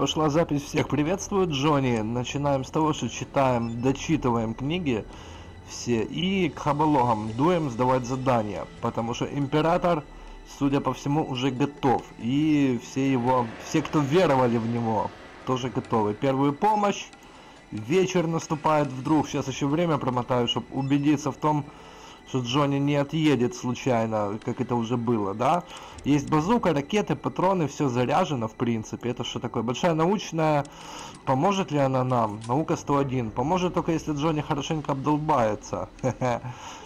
Пошла запись. Всех приветствую, Джонни. Начинаем с того, что читаем, дочитываем книги все и к хабологам дуем сдавать задания, потому что император, судя по всему, уже готов. И все, кто веровали в него, тоже готовы. Первую помощь. Вечер наступает вдруг. Сейчас еще время промотаю, чтобы убедиться в том, что Джонни не отъедет случайно, как это уже было, да? Есть базука, ракеты, патроны, все заряжено, в принципе. Это что такое? Большая научная. Поможет ли она нам? Наука 101. Поможет только, если Джонни хорошенько обдолбается.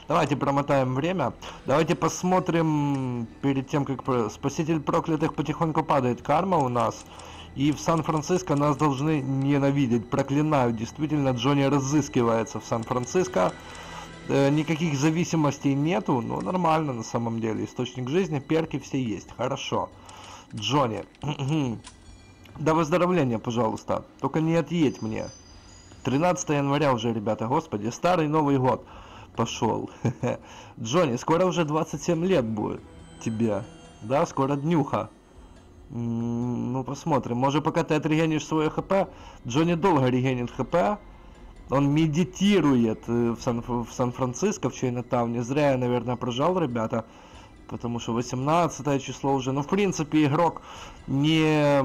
Давайте промотаем время. Давайте посмотрим, перед тем, как спаситель проклятых потихоньку падает. Карма у нас. И в Сан-Франциско нас должны ненавидеть, проклинают. Действительно, Джонни разыскивается в Сан-Франциско. Никаких зависимостей нету, но нормально на самом деле. Источник жизни, перки все есть. Хорошо. Джонни. До выздоровления, пожалуйста. Только не отъедь мне. 13 января уже, ребята, господи. Старый Новый год пошел. Джонни, скоро уже 27 лет будет тебе. Да, скоро днюха. Ну, посмотрим. Может, пока ты отрегенишь свое ХП. Джонни долго регенит ХП. Он медитирует в Сан-Франциско, в Чайна-Тауне. Зря я, наверное, прожал, ребята. Потому что 18 число уже. Ну, в принципе, игрок не...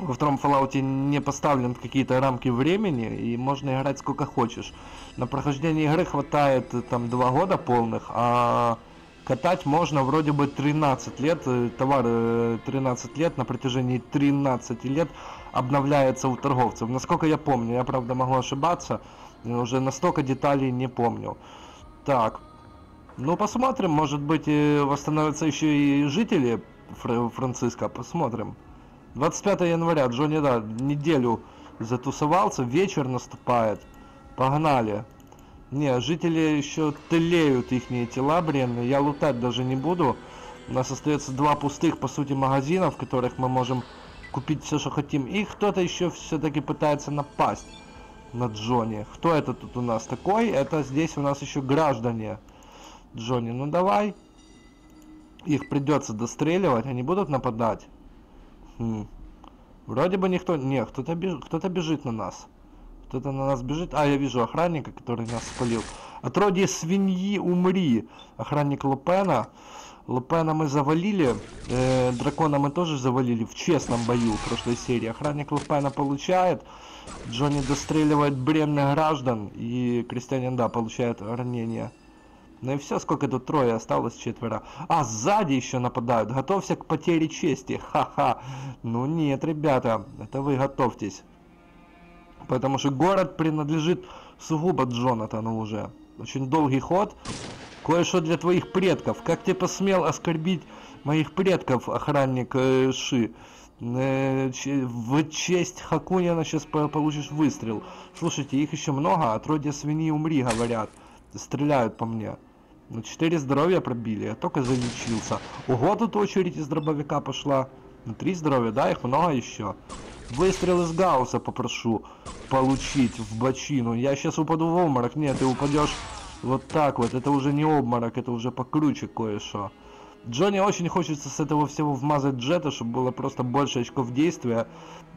Во втором Fallout не поставлен в какие-то рамки времени. И можно играть сколько хочешь. На прохождение игры хватает там 2 года полных. А катать можно вроде бы 13 лет. Товар 13 лет. На протяжении 13 лет... обновляется у торговцев, насколько я помню. Я, правда, могу ошибаться, уже настолько деталей не помню. Так, ну посмотрим, может быть, восстановятся еще и жители Франциско, посмотрим. 25 января, Джонни, да, неделю затусовался, вечер наступает, погнали. Не, жители еще тлеют, ихние тела бренные, я лутать даже не буду. У нас остается 2 пустых, по сути, магазина, в которых мы можем купить все, что хотим. И кто-то еще все-таки пытается напасть на Джонни. Кто это тут у нас такой? Это здесь у нас еще граждане Джонни. Ну давай. Их придется достреливать. Они будут нападать? Вроде бы никто... Не, кто-то бежит на нас. Кто-то на нас бежит. А, я вижу охранника, который нас спалил. Отродье свиньи, умри. Охранник Лопена. Лопена мы завалили, дракона мы тоже завалили в честном бою в прошлой серии. Охранник Лопена получает, Джонни достреливает бренных граждан, и крестьянин, да, получает ранение. Ну и все, сколько тут? 3, осталось 4. А, сзади еще нападают, готовься к потере чести, ха-ха. Ну нет, ребята, это вы готовьтесь. Потому что город принадлежит сугубо Джонатану уже. Очень долгий ход. Кое-что для твоих предков. Как ты посмел оскорбить моих предков, охранник Ши? В честь Хакуняна сейчас получишь выстрел. Слушайте, их еще много. Отродье свиньи, умри, говорят. Стреляют по мне. Ну, 4 здоровья пробили. Я только залечился. Ого, тут очередь из дробовика пошла. Ну, 3 здоровья, да? Их много еще. Выстрел из Гаусса попрошу получить в бочину. Я сейчас упаду в обморок. Нет, ты упадешь... Вот так вот, это уже не обморок, это уже покруче кое-что. Джонни очень хочется с этого всего вмазать джета, чтобы было просто больше очков действия.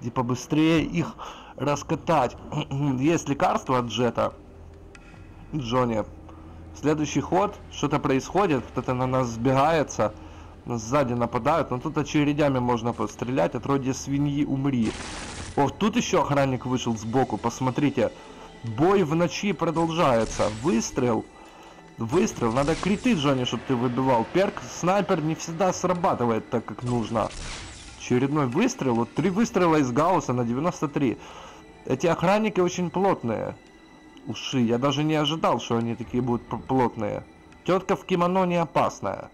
И побыстрее их раскатать. Есть лекарство от джета. Джонни. Следующий ход, что-то происходит, кто-то на нас сбегается. Нас сзади нападают, но тут очередями можно пострелять. Отродье свиньи, умри. О, тут еще охранник вышел сбоку, посмотрите. Бой в ночи продолжается. Выстрел. Выстрел. Надо криты, Джонни, чтобы ты выбивал. Перк снайпер не всегда срабатывает так, как нужно. Очередной выстрел. Вот 3 выстрела из Гаусса на 93. Эти охранники очень плотные. Уши. Я даже не ожидал, что они такие будут плотные. Тетка в кимоно не опасная.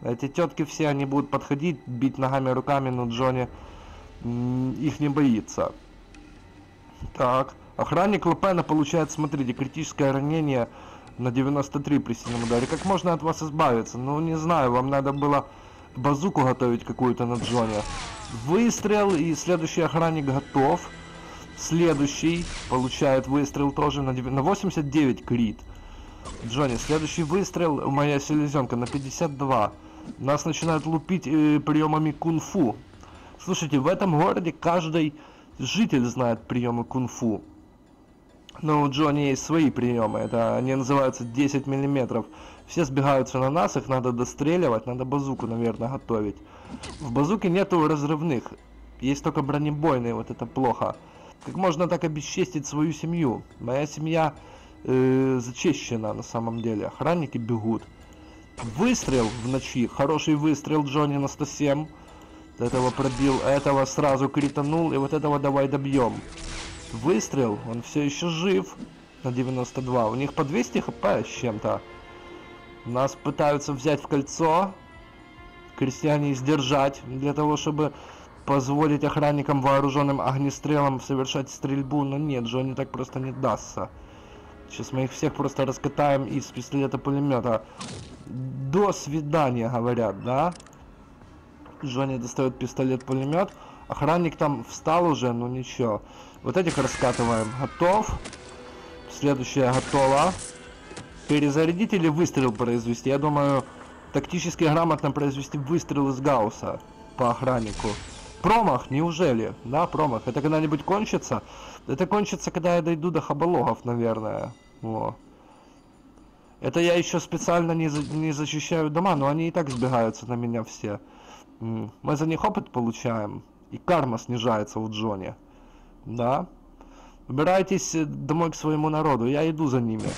Эти тетки все, они будут подходить, бить ногами, руками, но Джонни их не боится. Так. Охранник Лопена получает, смотрите, критическое ранение на 93 при сильном ударе. Как можно от вас избавиться? Ну, не знаю, вам надо было базуку готовить какую-то на Джонни. Выстрел, и следующий охранник готов. Следующий получает выстрел тоже на 89 крит. Джонни, следующий выстрел, моя селезенка, на 52. Нас начинают лупить приемами кунг-фу. Слушайте, в этом городе каждый житель знает приемы кунг-фу. Но у Джонни есть свои приемы, это они называются 10 миллиметров. Все сбегаются на нас, их надо достреливать, надо базуку, наверное, готовить. В базуке нету разрывных, есть только бронебойные, вот это плохо. Как можно так обесчестить свою семью? Моя семья зачищена на самом деле, охранники бегут. Выстрел в ночи, хороший выстрел Джонни на 107. Этого пробил, этого сразу кританул, и вот этого давай добьем. Выстрел, он все еще жив на 92, у них по 200 хп с чем-то. Нас пытаются взять в кольцо, крестьяне сдержать, для того, чтобы позволить охранникам вооруженным огнестрелом совершать стрельбу, но нет, Джонни так просто не дастся. Сейчас мы их всех просто раскатаем из пистолета-пулемета. До свидания, говорят, да? Джонни достает пистолет-пулемет. Охранник там встал уже, но ничего. Вот этих раскатываем. Готов. Следующая готова. Перезарядить или выстрел произвести? Я думаю, тактически грамотно произвести выстрел из Гаусса по охраннику. Промах, неужели? Да, промах. Это когда-нибудь кончится? Это кончится, когда я дойду до хабологов, наверное. Во. Это я еще специально не защищаю дома, но они и так сбегаются на меня все. Мы за них опыт получаем. И карма снижается у Джонни. Да. Убирайтесь домой к своему народу. Я иду за ними.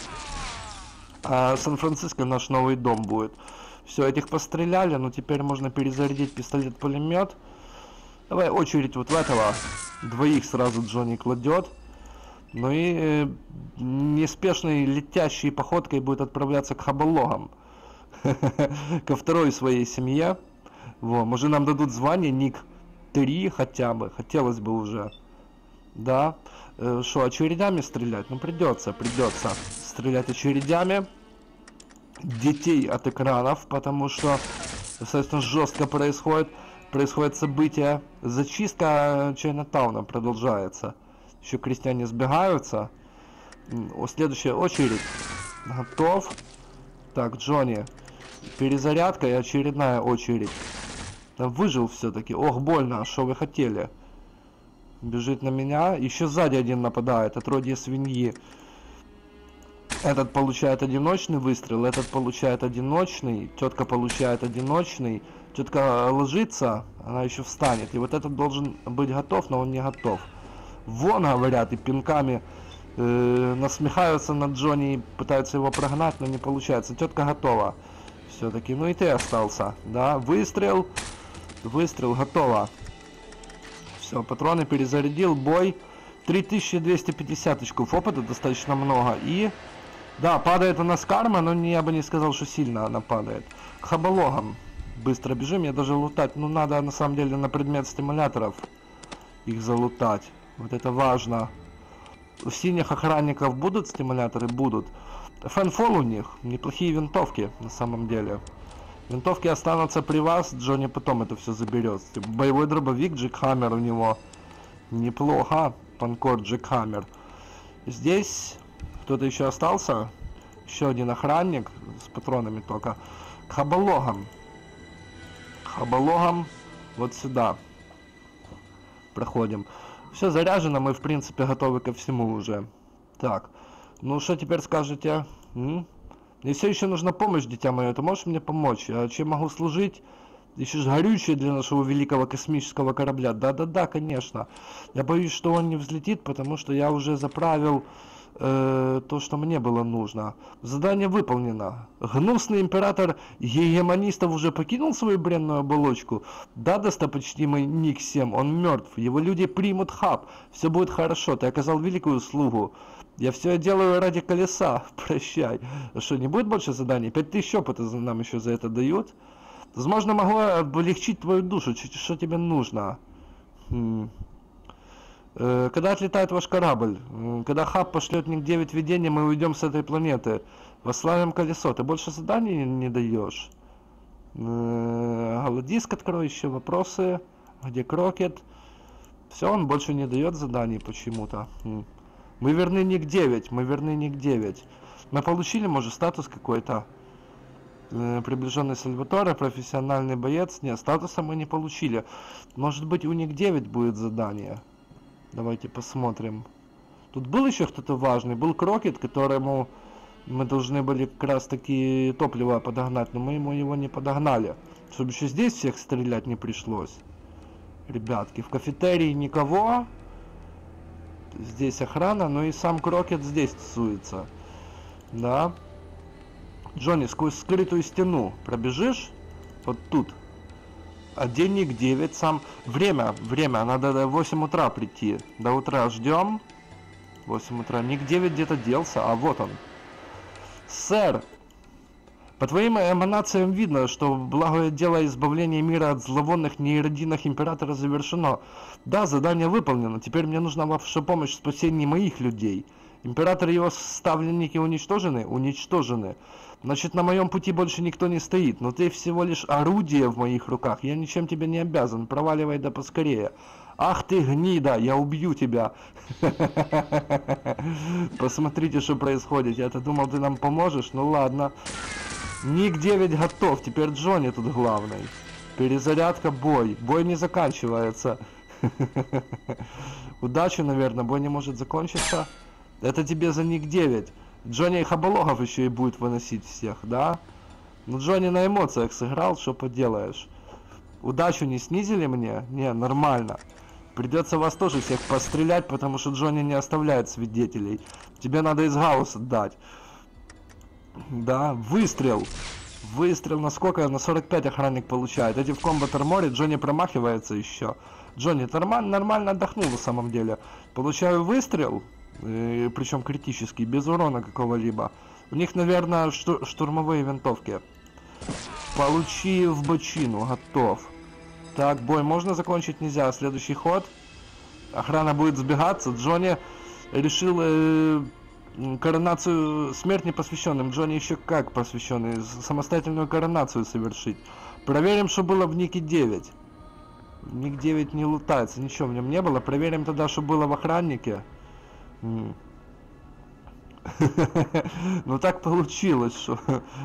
А Сан-Франциско наш новый дом будет. Все, этих постреляли. Но теперь можно перезарядить пистолет-пулемет. Давай очередь вот в этого. Двоих сразу Джонни кладет. Ну и неспешной летящей походкой будет отправляться к хабологам. Ко второй своей семье. Во, может нам дадут звание Ник-3 хотя бы, хотелось бы уже. Да, что, очередями стрелять? Ну придется стрелять очередями. Детей от экранов, потому что достаточно жестко происходит событие. Зачистка Чайна-Тауна продолжается. Еще крестьяне сбегаются. Следующая очередь. Готов. Так, Джонни. Перезарядка и очередная очередь. Выжил все-таки. Ох, больно, что вы хотели. Бежит на меня. Еще сзади один нападает. Отродье свиньи. Этот получает одиночный выстрел. Этот получает одиночный. Тетка получает одиночный. Тетка ложится. Она еще встанет. И вот этот должен быть готов, но он не готов. Вон, говорят, и пинками насмехаются над Джонни. Пытаются его прогнать, но не получается. Тетка готова. Все-таки, ну и ты остался. Да, выстрел. Выстрел, готово. Все, патроны перезарядил, бой. 3250 очков опыта, достаточно много. И, да, падает у нас карма, но я бы не сказал, что сильно она падает. К хабологам быстро бежим, я даже лутать. Ну, надо, на самом деле, на предмет стимуляторов их залутать. Вот это важно. У синих охранников будут стимуляторы? Будут. Фэнфол у них, неплохие винтовки, на самом деле. Винтовки останутся при вас, Джонни потом это все заберет. Боевой дробовик, Jackhammer у него. Неплохо, Pancor Jackhammer. Здесь кто-то еще остался. Еще один охранник, с патронами только. К хабологам. К хабологам вот сюда. Проходим. Все заряжено, мы в принципе готовы ко всему уже. Так. Ну, что теперь скажете? Мне все еще нужна помощь, дитя мое. Ты можешь мне помочь? А чем могу служить? Ищешь горючее для нашего великого космического корабля? Да-да-да, конечно. Я боюсь, что он не взлетит, потому что я уже заправил то, что мне было нужно. Задание выполнено. Гнусный император гегемонистов уже покинул свою бренную оболочку? Да, достопочтимый Ник-7, он мертв. Его люди примут хаб. Все будет хорошо, ты оказал великую услугу. Я все делаю ради колеса, прощай. Что, не будет больше заданий? 5000 опыта нам еще за это дают. Возможно, могу облегчить твою душу. Что тебе нужно? Когда отлетает ваш корабль? Когда хаб пошлет Ник-9 видение, мы уйдем с этой планеты. Восславим колесо. Ты больше заданий не даешь? Голодиск открою еще, вопросы. Где Крокетт? Все, он больше не дает заданий почему-то. Мы верны Ник-9, мы верны Ник-9. Мы получили, может, статус какой-то. приближенный Сальваторе, профессиональный боец. Нет, статуса мы не получили. Может быть, у Ник-9 будет задание. Давайте посмотрим. Тут был еще кто-то важный. Был Крокетт, которому мы должны были как раз таки топливо подогнать, но мы ему его не подогнали. Чтобы еще здесь всех стрелять не пришлось. Ребятки, в кафетерии никого. Здесь охрана, но и сам Крокетт здесь тусуется. Да. Джонни, сквозь скрытую стену пробежишь? Вот тут. Один Ник-9 сам... Время, надо до 8 утра прийти. До утра ждем. 8 утра. Ник-9 где-то делся, а вот он. Сэр, по твоим эманациям видно, что благое дело избавления мира от зловонных нейродинных императора завершено. Да, задание выполнено. Теперь мне нужна ваша помощь в спасении моих людей. Император и его ставленники уничтожены? Уничтожены. Значит, на моем пути больше никто не стоит. Но ты всего лишь орудие в моих руках. Я ничем тебе не обязан. Проваливай да поскорее. Ах ты гнида, я убью тебя. Посмотрите, что происходит. Я-то думал, ты нам поможешь. Ну ладно. Ник-9 готов. Теперь Джонни тут главный. Перезарядка, бой. Бой не заканчивается. Удачи, наверное. Бой не может закончиться. Это тебе за Ник-9. Джонни и Хабологов еще и будет выносить всех, да? Но Джонни на эмоциях сыграл, что поделаешь. Удачу не снизили мне? Не, нормально. Придется вас тоже всех пострелять, потому что Джонни не оставляет свидетелей. Тебе надо из Гаусса дать. Да, выстрел. Выстрел на сколько? На 45 охранник получает. Эти в комбат-арморе, Джонни промахивается еще. Джонни нормально отдохнул на самом деле. Получаю выстрел... Причем критически, без урона какого-либо. У них, наверное, штурмовые винтовки. Получи в бочину, готов. Так, бой можно закончить? Нельзя, следующий ход. Охрана будет сбегаться. Джонни решил коронацию, смерть непосвященным. Джонни еще как посвященный, самостоятельную коронацию совершить. Проверим, что было в Ник-9. Ник-9 не лутается, ничего в нем не было. Проверим тогда, что было в охраннике. Ну так получилось, что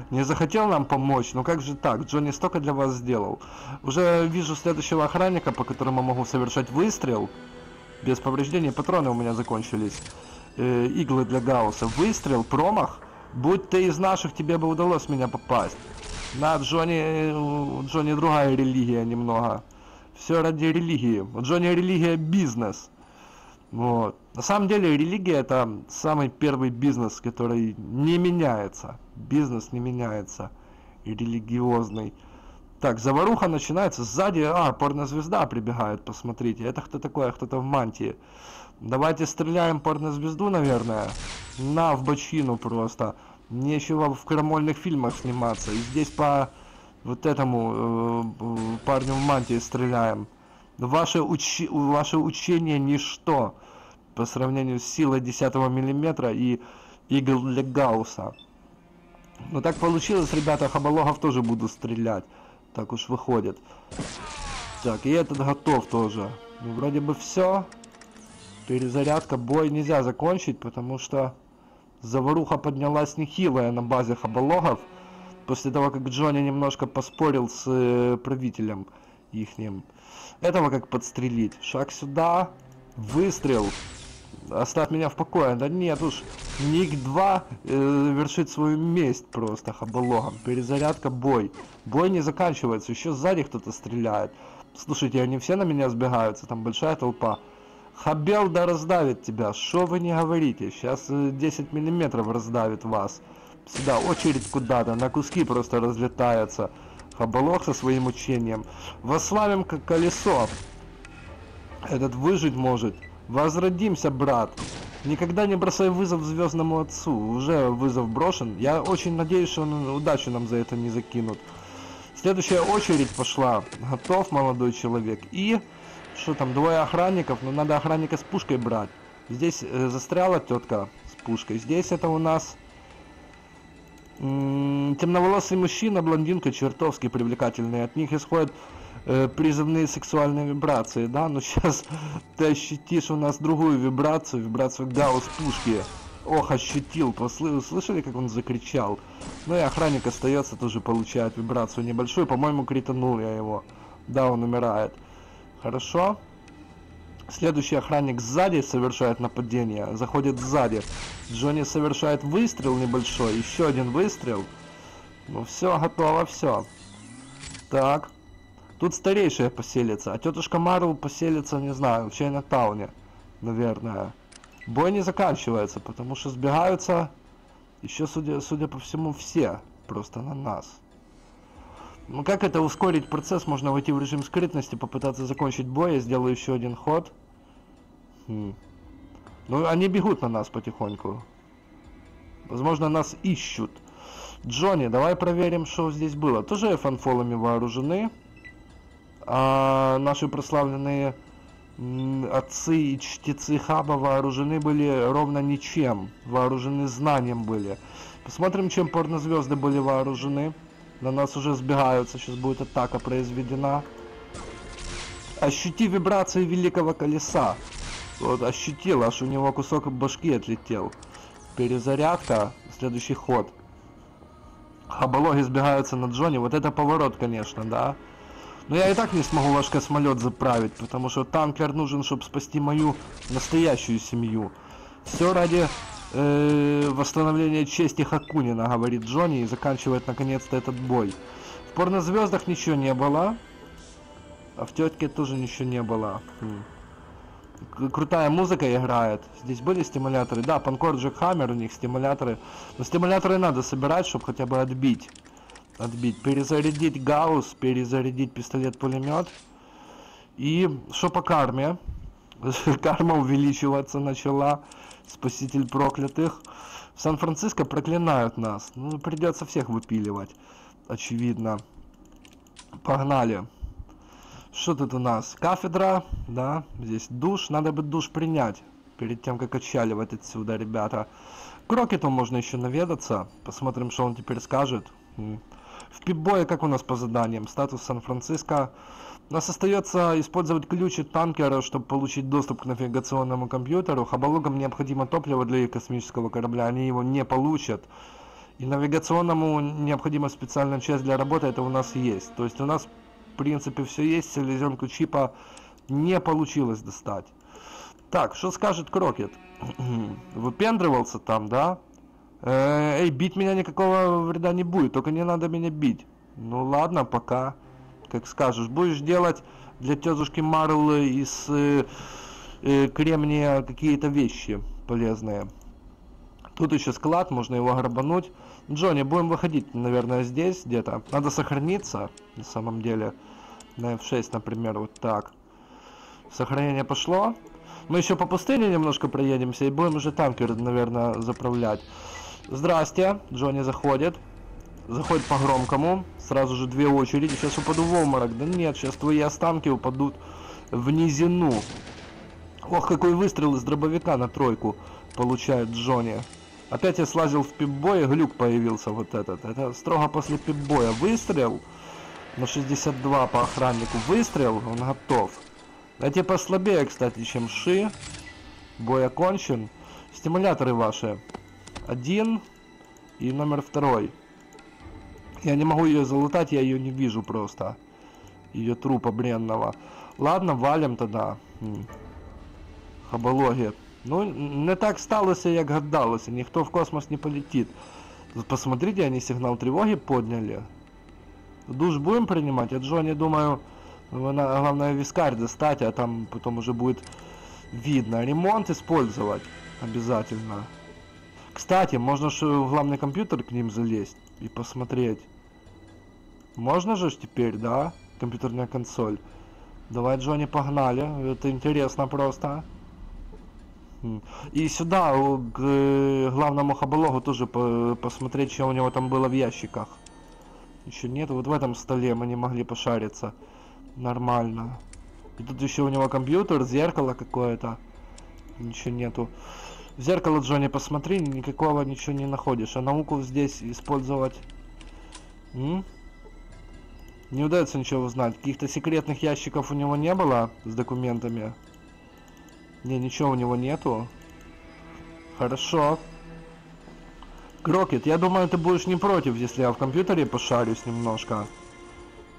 не захотел нам помочь, ну как же так, Джонни столько для вас сделал. Уже вижу следующего охранника, по которому могу совершать выстрел. Без повреждений, патроны у меня закончились. Иглы для Гаусса, выстрел, промах. Будь ты из наших, тебе бы удалось меня попасть. На Джонни, Джонни другая религия немного. Все ради религии, у Джонни религия бизнес. Вот. На самом деле религия — это самый первый бизнес, который не меняется. Бизнес не меняется. И религиозный. Так, заваруха начинается. Сзади, порнозвезда прибегает, посмотрите. Это кто такое? Кто-то в мантии. Давайте стреляем порнозвезду, наверное. На, в бочину просто. Нечего в крамольных фильмах сниматься. И здесь по вот этому парню в мантии стреляем. Ваше учение ничто по сравнению с силой 10 мм и игл для Гаусса. Но так получилось, ребята, Хабологов тоже буду стрелять. Так уж выходит. Так, и этот готов тоже. Ну, вроде бы все. Перезарядка, бой нельзя закончить, потому что заваруха поднялась нехилая на базе Хабологов. После того, как Джонни немножко поспорил с правителем ихним. Этого как подстрелить. Шаг сюда. Выстрел. Оставь меня в покое. Да нет уж. Ник-2 вершит свою месть просто Хабологом. Перезарядка, бой. Бой не заканчивается. Еще сзади кто-то стреляет. Слушайте, они все на меня сбегаются. Там большая толпа. Хабел да раздавит тебя. Что вы не говорите. Сейчас 10 миллиметров раздавит вас. Сюда очередь куда-то. На куски просто разлетается. Хаболог со своим учением. Восславим как колесо. Этот выжить может. Возродимся, брат. Никогда не бросай вызов звездному отцу. Уже вызов брошен. Я очень надеюсь, что он удачу нам за это не закинут. Следующая очередь пошла. Готов, молодой человек. И что там, двое охранников. Но надо охранника с пушкой брать. Здесь застряла тетка с пушкой. Здесь это у нас... темноволосый мужчина, блондинка, чертовски привлекательные. От них исходят призывные сексуальные вибрации, да? Но сейчас ты ощутишь у нас другую вибрацию, вибрацию Гаусс пушки. Ох, ощутил, слышали, как он закричал? Ну и охранник остается, тоже получает вибрацию небольшую. По-моему, кританул я его. Да, он умирает. Хорошо. Следующий охранник сзади совершает нападение. Заходит сзади. Джонни совершает выстрел небольшой. Еще один выстрел. Ну все, готово, все. Так. Тут старейшая поселится. А тетушка Марл поселится, не знаю, в Чайна-Тауне. Наверное. Бой не заканчивается, потому что сбегаются еще, судя по всему, все. Просто на нас. Ну как это ускорить процесс? Можно войти в режим скрытности, попытаться закончить бой. Я сделаю еще один ход. Ну они бегут на нас потихоньку. Возможно, нас ищут. Джонни, давай проверим, что здесь было. Тоже фанфолами вооружены. А наши прославленные отцы и чтецы хаба вооружены были ровно ничем. Вооружены знанием были. Посмотрим, чем порнозвезды были вооружены. На нас уже сбегаются. Сейчас будет атака произведена. Ощути вибрации великого колеса. Вот, ощутил. Аж у него кусок башки отлетел. Перезарядка. Следующий ход. Хабологи сбегаются на Джонни. Вот это поворот, конечно, да. Но я и так не смогу ваш космолет заправить, потому что танкер нужен, чтобы спасти мою настоящую семью. Все ради восстановления чести Хакунина, говорит Джонни, и заканчивает наконец-то этот бой. В порнозвездах ничего не было, а в тетке тоже ничего не было. Крутая музыка играет. Здесь были стимуляторы? Да, Pancor Jackhammer у них стимуляторы. Но стимуляторы надо собирать, чтобы хотя бы отбить. Перезарядить Гаусс, перезарядить пистолет-пулемет. И что по карме? Карма увеличиваться начала. Спаситель проклятых. В Сан-Франциско проклинают нас. Ну, придется всех выпиливать. Очевидно. Погнали. Что тут у нас? Кафедра, да, здесь душ. Надо бы душ принять перед тем, как отчаливать отсюда, ребята. Крокетту можно еще наведаться. Посмотрим, что он теперь скажет. В пип-бое как у нас по заданиям? Статус Сан-Франциско. У нас остается использовать ключ от танкера, чтобы получить доступ к навигационному компьютеру. Хабологам необходимо топливо для их космического корабля. Они его не получат. И навигационному необходима специальная часть для работы. Это у нас есть. То есть у нас... в принципе, все есть, селезенку чипа не получилось достать. Так, что скажет Крокетт? Выпендривался там, да? Эй, бить меня никакого вреда не будет, только не надо меня бить. Ну ладно, пока, как скажешь. Будешь делать для тетушки Марл из кремния какие-то вещи полезные. Тут еще склад, можно его грабануть. Джонни, будем выходить, наверное, здесь где-то. Надо сохраниться, на самом деле. На F6, например, вот так. Сохранение пошло. Мы еще по пустыне немножко проедемся и будем уже танкер, наверное, заправлять. Здрасте, Джонни заходит. Заходит по громкому. Сразу же две очереди. Сейчас упаду в обморок. Да нет, сейчас твои останки упадут в низину. Ох, какой выстрел из дробовика на тройку получает Джонни. Опять я слазил в пип-бой, глюк появился вот этот. Это строго после пип-боя. Выстрел на 62 по охраннику. Выстрел, он готов. Эти послабее, кстати, чем ши. Бой окончен. Стимуляторы ваши. Один и номер второй. Я не могу ее залутать, я ее не вижу просто. Ее трупа бренного. Ладно, валим тогда. Хабологи. Ну, не так сталося, як гадалося. Никто в космос не полетит. Посмотрите, они сигнал тревоги подняли. Душ будем принимать? А Джонни, думаю, главное вискарь достать, а там потом уже будет видно. Ремонт использовать обязательно. Кстати, можно же в главный компьютер к ним залезть и посмотреть. Можно же теперь, да? Компьютерная консоль. Давай, Джонни, погнали. Это интересно просто. И сюда, к главному хабологу, тоже посмотреть, что у него там было в ящиках. Еще нет, вот в этом столе мы не могли пошариться. Нормально. И тут еще у него компьютер, зеркало какое-то. Ничего нету. В зеркало, Джонни, посмотри, никакого ничего не находишь. А науку здесь использовать... Не удается ничего узнать. Каких-то секретных ящиков у него не было с документами. Не, ничего у него нету. Хорошо. Крокетт, я думаю, ты будешь не против, если я в компьютере пошарюсь немножко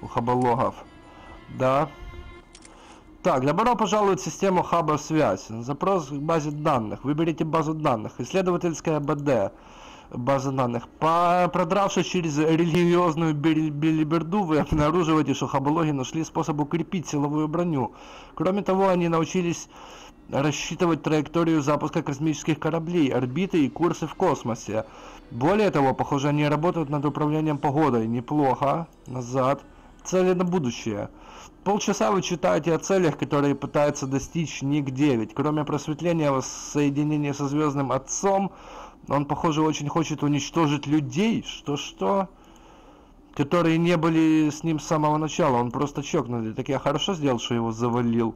у хабологов. Да. Так, добро пожаловать в систему хаба связь. Запрос к базе данных. Выберите базу данных. Исследовательская БД. База данных. Продравшись через религиозную билиберду, вы обнаруживаете, что хабологи нашли способ укрепить силовую броню. Кроме того, они научились рассчитывать траекторию запуска космических кораблей, орбиты и курсы в космосе. Более того, похоже, они работают над управлением погодой. Неплохо. Назад. Цели на будущее. Полчаса вы читаете о целях, которые пытается достичь Ник-9. Кроме просветления воссоединения со Звездным Отцом, он, похоже, очень хочет уничтожить людей, что-что, которые не были с ним с самого начала. Он просто чокнутый. Так я хорошо сделал, что его завалил.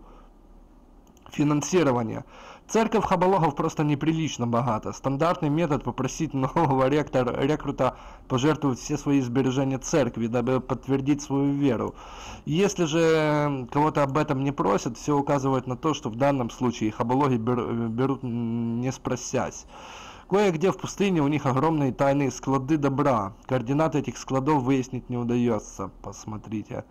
Финансирование. Церковь хабологов просто неприлично богата. Стандартный метод — попросить нового рекрута пожертвовать все свои сбережения церкви, дабы подтвердить свою веру. Если же кого-то об этом не просят, все указывает на то, что в данном случае хабологи берут не спросясь. Кое-где в пустыне у них огромные тайные склады добра. Координаты этих складов выяснить не удается. Посмотрите.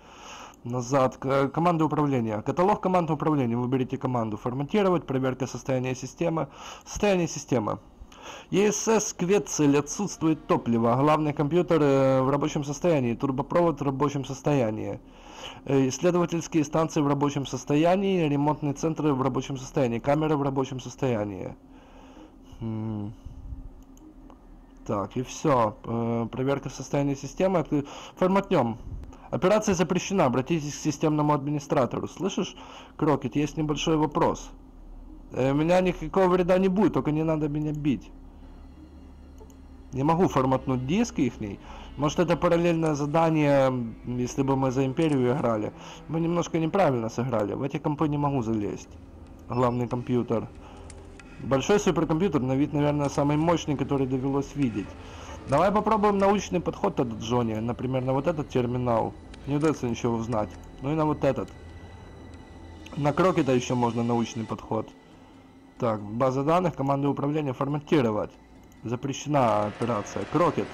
Назад. Команда управления. Каталог команд управления. Выберите команду. Форматировать. Проверка состояния системы. Состояние системы. ЕСС Квецель. Отсутствует топливо. Главный компьютер в рабочем состоянии. Турбопровод в рабочем состоянии. Исследовательские станции в рабочем состоянии. Ремонтные центры в рабочем состоянии. Камеры в рабочем состоянии. Так, и все. Проверка состояния системы. Форматнем. Операция запрещена. Обратитесь к системному администратору. Слышишь, Крокетт, есть небольшой вопрос. У меня никакого вреда не будет, только не надо меня бить. Не могу форматнуть диски ихний. Может, это параллельное задание, если бы мы за Империю играли. Мы немножко неправильно сыграли. В эти компы не могу залезть. Главный компьютер. Большой суперкомпьютер, на вид, наверное, самый мощный, который довелось видеть. Давай попробуем научный подход от Джонни. Например, на вот этот терминал. Не удается ничего узнать. Ну и на вот этот. На Крокетта еще можно научный подход. Так, база данных, команды управления форматировать. Запрещена операция. Крокетт.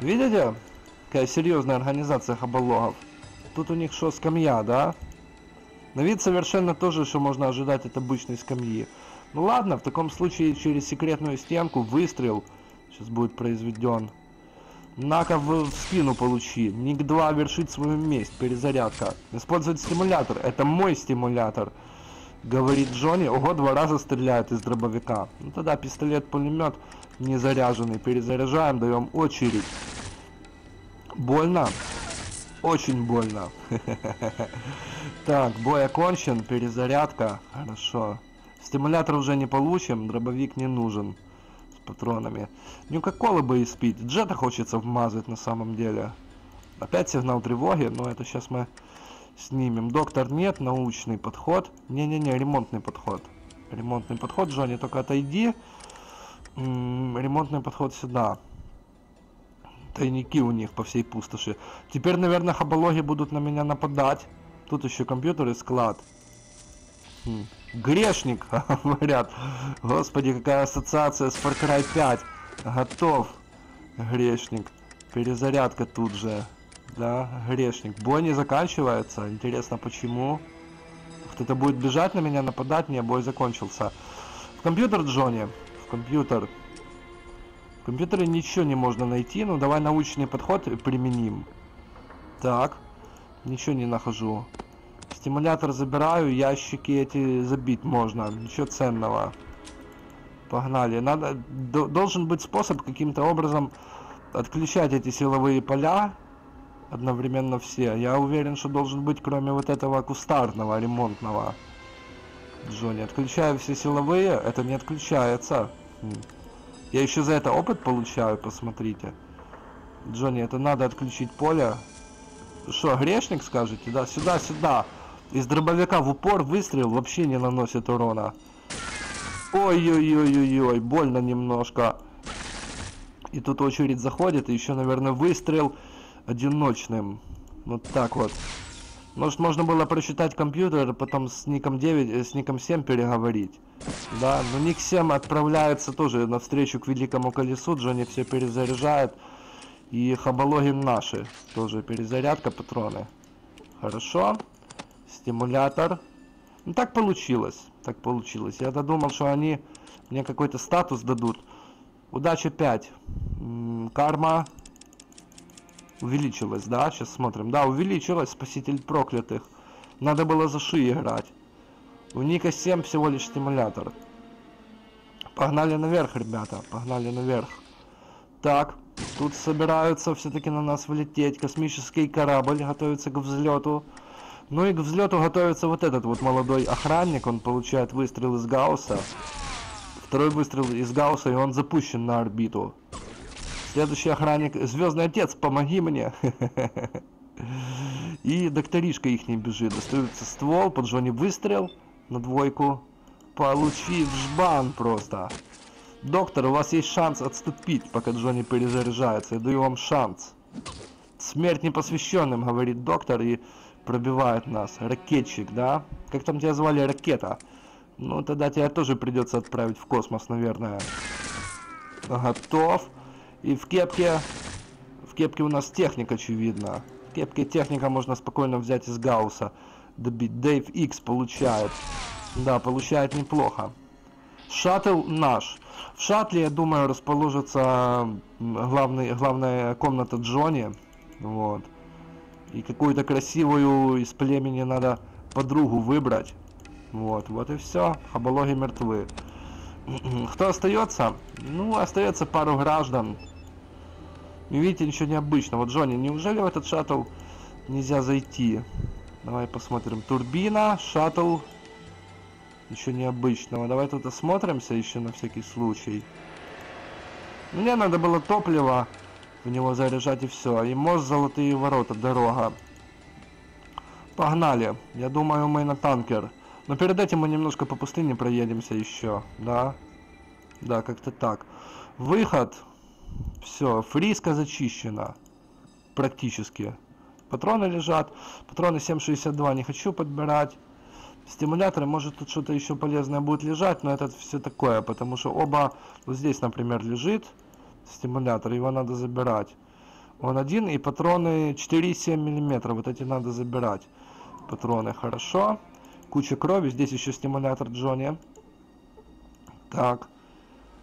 Видите? Какая серьезная организация хабологов. Тут у них что, скамья, да? На вид совершенно то же, что можно ожидать от обычной скамьи. Ну ладно, в таком случае через секретную стенку выстрел... Сейчас будет произведен. Нака в спину получи. Ник-2 вершит свою месть. Перезарядка. Использовать стимулятор. Это мой стимулятор. Говорит Джонни. Ого, 2 раза стреляет из дробовика. Ну тогда пистолет-пулемет незаряженный. Перезаряжаем, даем очередь. Больно? Очень больно. Так, бой окончен. Перезарядка. Хорошо. Стимулятор уже не получим. Дробовик не нужен. Патронами. Нюка-колы бы испить. Джета хочется вмазать на самом деле. Опять сигнал тревоги, но это сейчас мы снимем. Доктор нет, научный подход. Не-не-не, ремонтный подход. Ремонтный подход, Джонни, только отойди. Ремонтный подход сюда. Тайники у них по всей пустоши. Теперь, наверное, хабологи будут на меня нападать. Тут еще компьютер и склад. Грешник, говорят. Господи, какая ассоциация с Far Cry 5. Готов. Грешник. Перезарядка тут же. Да, грешник. Бой не заканчивается. Интересно, почему? Кто-то будет бежать на меня, нападать? Нет, бой закончился. В компьютер, Джонни. В компьютер. В компьютере ничего не можно найти. Ну, давай научный подход применим. Так. Ничего не нахожу. Стимулятор забираю, ящики эти забить можно, ничего ценного. Погнали. Надо, должен быть способ каким-то образом отключать эти силовые поля одновременно все. Я уверен, что должен быть, кроме вот этого кустарного, ремонтного. Джонни, отключаю все силовые, это не отключается. Я еще за это опыт получаю, посмотрите. Джонни, это надо отключить поле. Что, грешник, скажете? Да, сюда, сюда. Из дробовика в упор выстрел вообще не наносит урона. Ой-ой-ой-ой-ой, больно немножко. И тут очередь заходит, и еще, наверное, выстрел одиночным. Вот так вот. Может, можно было прочитать компьютер, потом с Ником-9, с Ником-7 переговорить. Да, но Ник-7 отправляется тоже навстречу к Великому Колесу, Джонни все перезаряжает. И Хабологин наши, тоже перезарядка, патроны. Хорошо. Стимулятор. Ну так получилось, так получилось. Я додумал, что они мне какой-то статус дадут. Удача 5. Карма увеличилась, да? Сейчас смотрим. Да, увеличилась, спаситель проклятых. Надо было за ши играть. У Ника 7 всего лишь стимулятор. Погнали наверх, ребята, погнали наверх. Так, тут собираются все-таки на нас влететь. Космический корабль готовится к взлету. Ну и к взлету готовится вот этот вот молодой охранник. Он получает выстрел из Гаусса. Второй выстрел из Гаусса, и он запущен на орбиту. Следующий охранник. Звездный отец, помоги мне. И докторишка их не бежит. Достается ствол, под Джонни выстрел на двойку. Получи в жбан просто. Доктор, у вас есть шанс отступить, пока Джонни перезаряжается. Я даю вам шанс. Смерть непосвященным, говорит доктор, и пробивает нас. Ракетчик, да? Как там тебя звали? Ракета. Ну, тогда тебя тоже придется отправить в космос, наверное. Готов. И в кепке у нас техник, очевидно. В кепке техника можно спокойно взять из Гаусса. Добить. Дэйв Икс получает. Да, получает неплохо. Шаттл наш. В шаттле, я думаю, расположится главная комната Джонни. Вот. И какую-то красивую из племени надо подругу выбрать. Вот, вот и все. Хабологи мертвы. Кто остается? Ну, остается пару граждан. Не видите, ничего необычного. Джонни, неужели в этот шаттл нельзя зайти? Давай посмотрим. Турбина, шаттл. Ничего необычного. Давай тут осмотримся еще на всякий случай. Мне надо было топливо в него заряжать, и все. И мост, золотые ворота, дорога. Погнали. Я думаю, мы на танкер. Но перед этим мы немножко по пустыне проедемся еще. Да? Да, как-то так. Выход. Все. Фриска зачищена. Практически. Патроны лежат. Патроны 7,62 не хочу подбирать. Стимуляторы, может, тут что-то еще полезное будет лежать, но это все такое, потому что оба, вот здесь, например, лежит стимулятор, его надо забирать. Он один, и патроны 4,7 мм, вот эти надо забирать. Патроны, хорошо. Куча крови, здесь еще стимулятор Джонни. Так.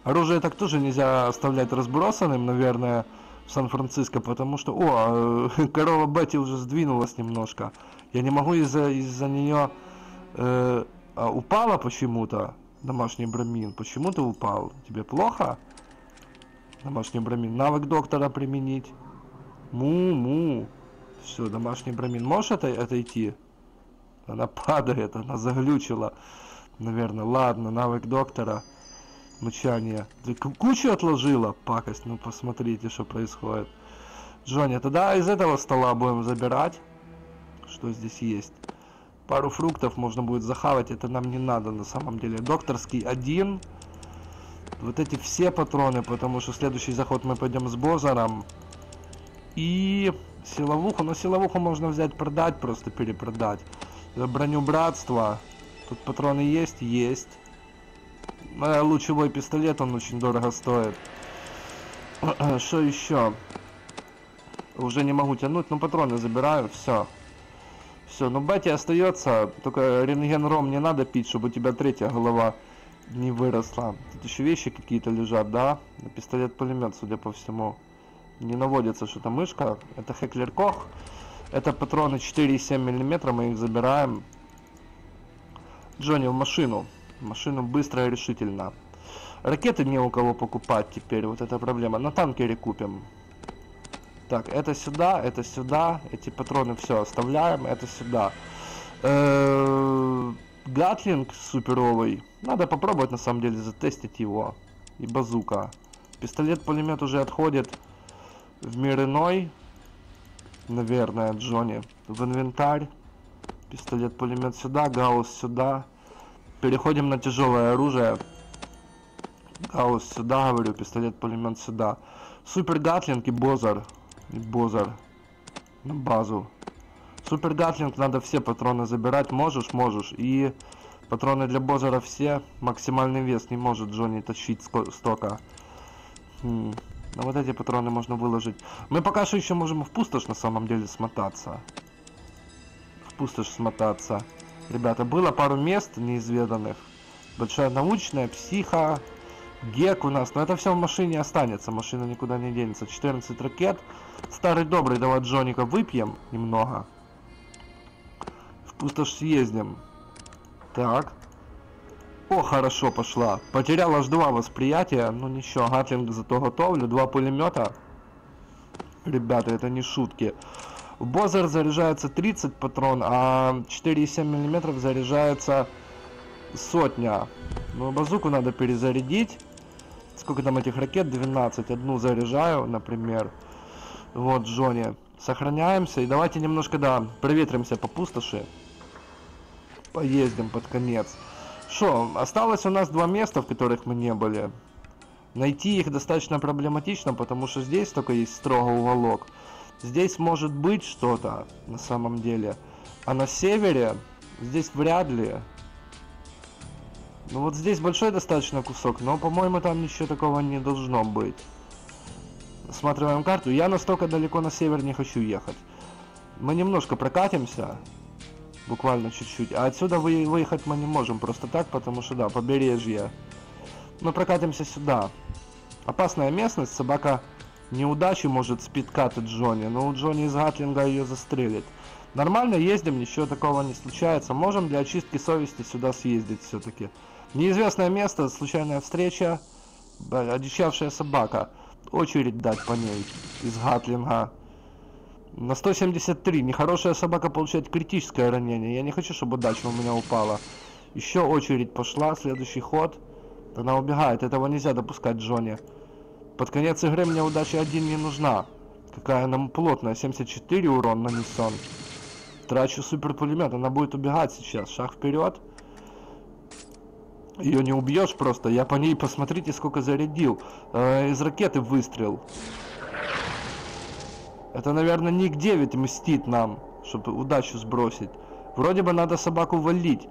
Оружие так тоже нельзя оставлять разбросанным, наверное, в Сан-Франциско, потому что... О, корова Бетти уже сдвинулась немножко. Я не могу из-за нее... упала почему-то. Домашний брамин. Почему ты упал? Тебе плохо? Домашний брамин. Навык доктора применить. Му-му. Все, домашний брамин. Можешь отойти? Она падает, она заглючила. Наверное. Ладно, навык доктора. Мучание. Ты кучу отложила? Пакость. Ну, посмотрите, что происходит. Джонни, тогда из этого стола будем забирать. Что здесь есть? Пару фруктов можно будет захавать, это нам не надо на самом деле. Докторский один. Вот эти все патроны, потому что следующий заход мы пойдем с Бозером. И силовуху, но силовуху можно взять, продать, просто перепродать. Броню братства. Тут патроны есть? Есть. Лучевой пистолет, он очень дорого стоит. Что еще? Уже не могу тянуть, но патроны забираю, все. Все, ну Бетти остается, только рентген-ром не надо пить, чтобы у тебя третья голова не выросла. Тут еще вещи какие-то лежат, да? Пистолет-пулемет, судя по всему. Не наводится что-то мышка. Это Хеклер-Кох. Это патроны 4,7 мм, мы их забираем. Джонни, в машину. В машину быстро и решительно. Ракеты не у кого покупать теперь, вот это проблема. На танкере купим. Так, это сюда, эти патроны все оставляем, это сюда. Гатлинг суперовый, надо попробовать на самом деле затестить его. И базука. Пистолет-пулемет уже отходит в мир иной, наверное, Джонни. В инвентарь, пистолет-пулемет сюда, Гаусс сюда. Переходим на тяжелое оружие. Гаусс сюда, говорю, пистолет-пулемет сюда. Супер Гатлинг и Бозер. На базу. Супергатлинг надо все патроны забирать. Можешь. И патроны для Бозера все. Максимальный вес не может Джонни тащить столько. А вот эти патроны можно выложить. Мы пока что еще можем в пустошь на самом деле смотаться. Ребята, было пару мест неизведанных. Большая научная, психа, гек у нас. Но это все в машине останется. Машина никуда не денется. 14 ракет. Старый добрый, давай Джоника выпьем немного. В пустошь съездим. Так. О, хорошо пошла. Потерял аж 2 восприятия. Ну ничего, гатлинг зато готовлю. 2 пулемета. Ребята, это не шутки. В Бозер заряжается 30 патрон, а 4,7 мм заряжается 100. Ну, базуку надо перезарядить. Сколько там этих ракет? 12. Одну заряжаю, например. Вот, Джонни. Сохраняемся. И давайте немножко, да, проветримся по пустоши. Поездим под конец. Шо, осталось у нас 2 места, в которых мы не были. Найти их достаточно проблематично, потому что здесь только есть строго уголок. Здесь может быть что-то, на самом деле. А на севере здесь вряд ли. Ну вот здесь большой достаточно кусок, но, по-моему, там ничего такого не должно быть. Осматриваем карту. Я настолько далеко на север не хочу ехать. Мы немножко прокатимся. Буквально чуть-чуть. А отсюда выехать мы не можем просто так, потому что, да, побережье. Но прокатимся сюда. Опасная местность, собака неудачи может спидкатить Джонни. Но у Джонни из гатлинга ее застрелит. Нормально ездим, ничего такого не случается. Можем для очистки совести сюда съездить все-таки. Неизвестное место, случайная встреча, одичавшая собака. Очередь дать по ней из гатлинга. На 173. Нехорошая собака получает критическое ранение. Я не хочу, чтобы удача у меня упала. Еще очередь пошла. Следующий ход. Она убегает. Этого нельзя допускать, Джонни. Под конец игры мне удача 1 не нужна. Какая нам плотная. 74 урон нанесен. Трачу супер пулемет. Она будет убегать сейчас. Шаг вперед. Ее не убьешь просто. Я по ней, посмотрите, сколько зарядил. Из ракеты выстрел. Это, наверное, Ник-9 мстит нам, чтобы удачу сбросить. Вроде бы надо собаку валить,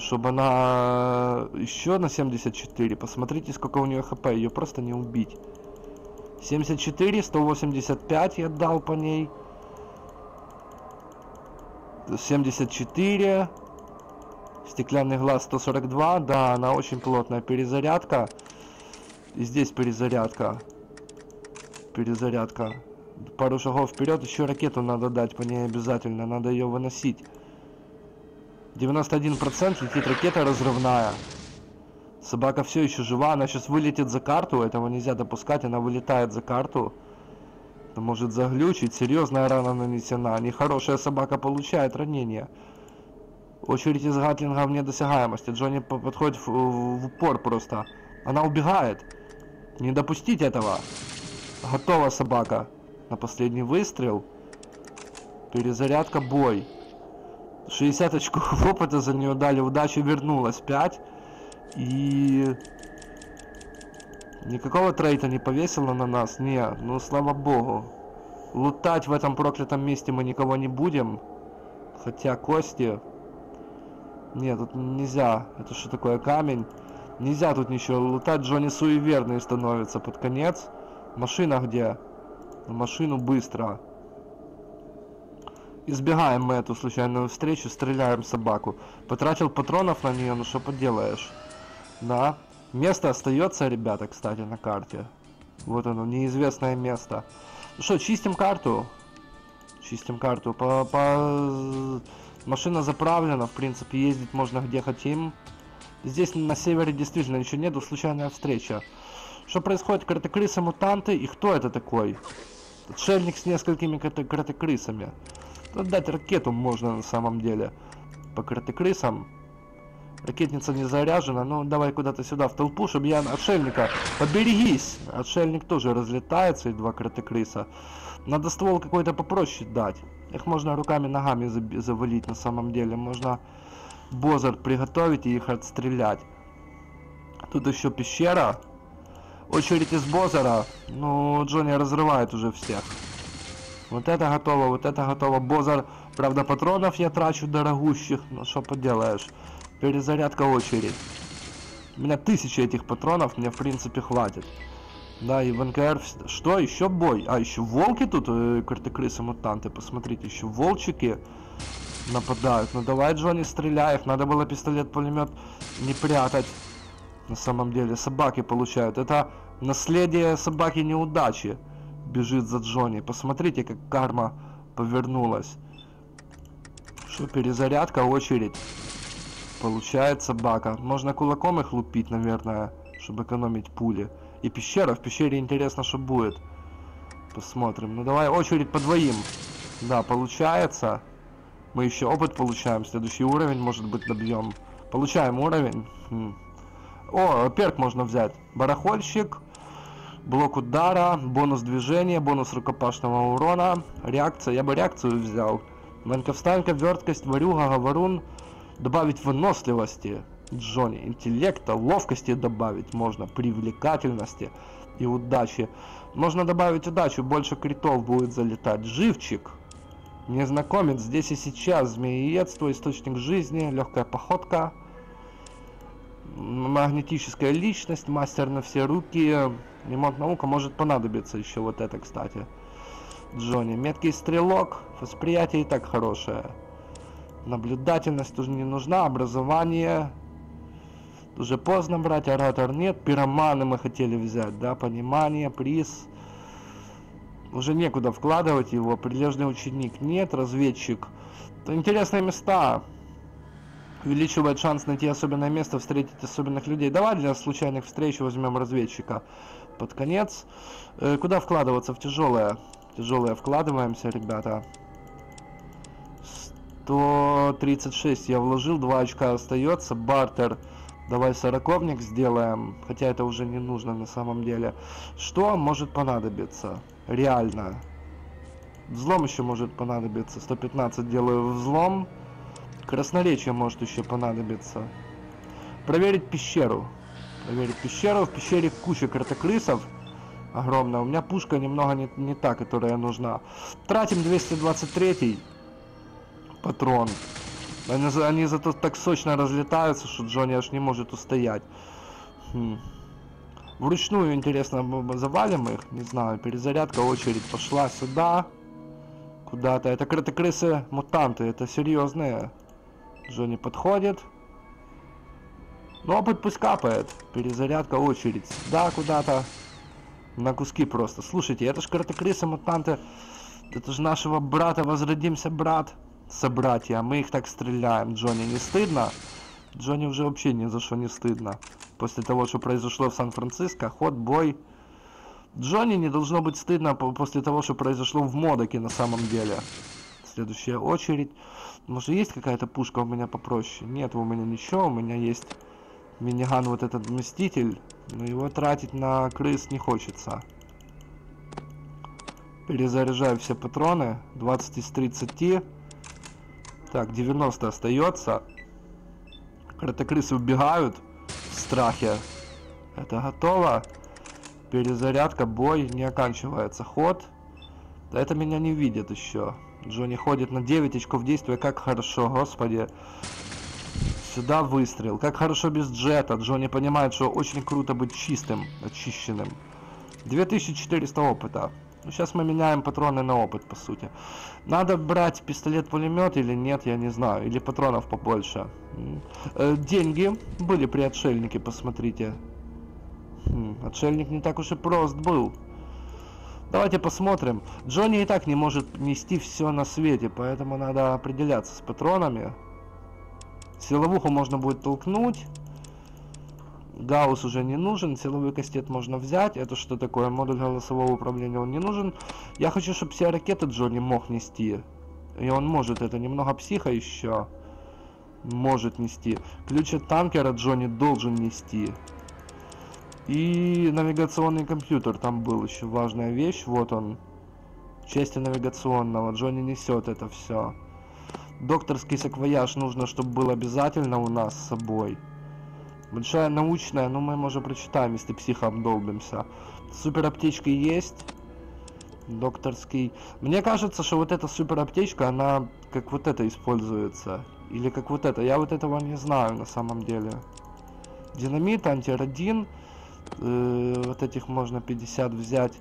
чтобы она еще на 74. Посмотрите, сколько у нее хп, ее просто не убить. 74, 185 я дал по ней. 74. Стеклянный глаз 142. Да, она очень плотная. Перезарядка. И здесь перезарядка. Пару шагов вперед, еще ракету надо дать по ней обязательно, надо ее выносить. 91% летит ракета разрывная. Собака все еще жива, она сейчас вылетит за карту, этого нельзя допускать, она вылетает за карту. Она может заглючить, серьезная рана нанесена, нехорошая собака получает ранение. Очередь из гатлинга вне досягаемости, Джонни подходит в упор просто. Она убегает, не допустить этого. Готова собака. На последний выстрел. Перезарядка, бой. 60 очков опыта за нее дали. Удача вернулась. 5. И... никакого трейта не повесило на нас. Не, ну слава богу. Лутать в этом проклятом месте мы никого не будем. Хотя кости... нет, тут нельзя. Это что такое, камень? Нельзя тут ничего лутать. Джонни суеверный становится под конец. Машина где? Машину быстро. Избегаем мы эту случайную встречу, стреляем собаку. Потратил патронов на нее, ну что поделаешь. Да. Место остается, ребята, кстати, на карте. Вот оно, неизвестное место. Ну что, чистим карту. Машина заправлена, в принципе, ездить можно где хотим. Здесь на севере действительно ничего нету, случайная встреча. Что происходит? Кротокрысы, мутанты. И кто это такой? Отшельник с несколькими кротокрысами. Отдать ракету можно на самом деле. По кротокрысам. Ракетница не заряжена. Ну, давай куда-то сюда, в толпу, чтобы я отшельника... Поберегись! Отшельник тоже разлетается, и 2 кротокрыса. Надо ствол какой-то попроще дать. Их можно руками-ногами завалить на самом деле. Можно Бозер приготовить и их отстрелять. Тут еще пещера. Очередь из Бозера. Ну, Джонни разрывает уже всех. Вот это готово, вот это готово. Бозер, правда, патронов я трачу дорогущих, но что поделаешь. Перезарядка очередь. У меня 1000 этих патронов, мне в принципе хватит. Да, и в НКР... Что, еще бой? А, еще волки тут, крысы-мутанты, посмотрите, еще волчики нападают. Ну давай, Джонни, стреляй. Надо было пистолет-пулемет не прятать. На самом деле, собаки получают. Это наследие собаки неудачи. Бежит за Джонни. Посмотрите, как карма повернулась. Что, перезарядка, очередь. Получает собака. Можно кулаком их лупить, наверное, чтобы экономить пули. И пещера. В пещере интересно, что будет. Посмотрим. Ну давай, очередь по двоим. Да, получается. Мы еще опыт получаем. Следующий уровень, может быть, добьем. Получаем уровень. О, перк можно взять. Барахольщик. Блок удара. Бонус движения. Бонус рукопашного урона. Реакция. Я бы реакцию взял. Манковстанка, верткость, варюга, говорун. Добавить выносливости. Джонни, интеллекта, ловкости добавить можно, привлекательности и удачи. Можно добавить удачу, больше критов будет залетать. Живчик, незнакомец, здесь и сейчас, змееедство, источник жизни, легкая походка, магнетическая личность, мастер на все руки, ремонт наука, может понадобиться еще вот это, кстати. Джонни, меткий стрелок, восприятие и так хорошее. Наблюдательность тоже не нужна, образование... Уже поздно брать, оратор нет. Пироманы мы хотели взять, да, понимание, приз. Уже некуда вкладывать его. Прилежный ученик нет, разведчик. Это интересные места. Увеличивает шанс найти особенное место, встретить особенных людей. Давай для случайных встреч возьмем разведчика. Под конец. Куда вкладываться? В тяжелое. Тяжелое вкладываемся, ребята. 136 я вложил, 2 очка остается. Бартер. Давай сороковник сделаем, хотя это уже не нужно на самом деле. Что может понадобиться? Реально. Взлом еще может понадобиться. 115 делаю взлом. Красноречие может еще понадобиться. Проверить пещеру. Проверить пещеру. В пещере куча кротокрысов. Огромная. У меня пушка немного не та, которая нужна. Тратим 223 патрон. Они зато так сочно разлетаются, что Джонни аж не может устоять. Вручную, интересно, завалим их? Не знаю, перезарядка, очередь пошла сюда. Куда-то. Это крысы-мутанты, это серьезные. Джонни подходит. Но опыт пусть капает. Перезарядка, очередь сюда, куда-то. На куски просто. Слушайте, это ж крысы-мутанты. Это же нашего брата, возродимся, брат. Собратья, мы их так стреляем. Джонни, не стыдно? Джонни уже вообще ни за что не стыдно. После того, что произошло в Сан-Франциско, ход, бой. Джонни не должно быть стыдно после того, что произошло в Модоке на самом деле. Следующая очередь. Может, есть какая-то пушка у меня попроще? Нет, у меня ничего. У меня есть миниган, вот этот Мститель. Но его тратить на крыс не хочется. Перезаряжаю все патроны. 20 из 30. Так, 90 остается. Кротокрысы убегают в страхе. Это готово. Перезарядка, бой не оканчивается. Ход. Да это меня не видит еще. Джонни ходит на 9 очков действия. Как хорошо, господи. Сюда выстрел. Как хорошо без джета. Джонни понимает, что очень круто быть чистым, очищенным. 2400 опыта. Сейчас мы меняем патроны на опыт, по сути. Надо брать пистолет-пулемет или нет, я не знаю. Или патронов побольше. Деньги были при отшельнике, посмотрите. Отшельник не так уж и прост был. Давайте посмотрим. Джонни и так не может нести все на свете, поэтому надо определяться с патронами. Силовуху можно будет толкнуть. Гаусс уже не нужен, силовой кастет можно взять. Это что такое? Модуль голосового управления, он не нужен. Я хочу, чтобы все ракеты Джонни мог нести. И он может, это немного психа еще. Может нести. Ключ от танкера Джонни должен нести. И навигационный компьютер там был еще. Важная вещь, вот он. Части навигационного, Джонни несет это все. Докторский саквояж нужно, чтобы был обязательно у нас с собой. Большая научная, но мы, может, прочитаем, если психо обдолбимся. Супер аптечки есть. докторский. Мне кажется, что вот эта супер аптечка, она как вот это используется. Или как вот это. Я вот этого не знаю на самом деле. Динамит, антирадин. Вот этих можно 50 взять.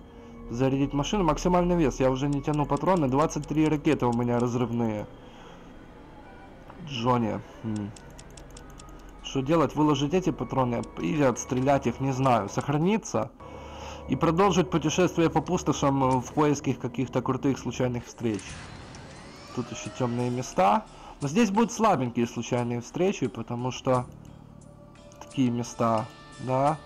Зарядить машину. Максимальный вес. Я уже не тяну патроны. 23 ракеты у меня разрывные. Джонни. Что делать? Выложить эти патроны или отстрелять их, не знаю. Сохраниться и продолжить путешествие по пустошам в поиске каких-то крутых случайных встреч. Тут еще темные места. Но здесь будут слабенькие случайные встречи, потому что такие места, да.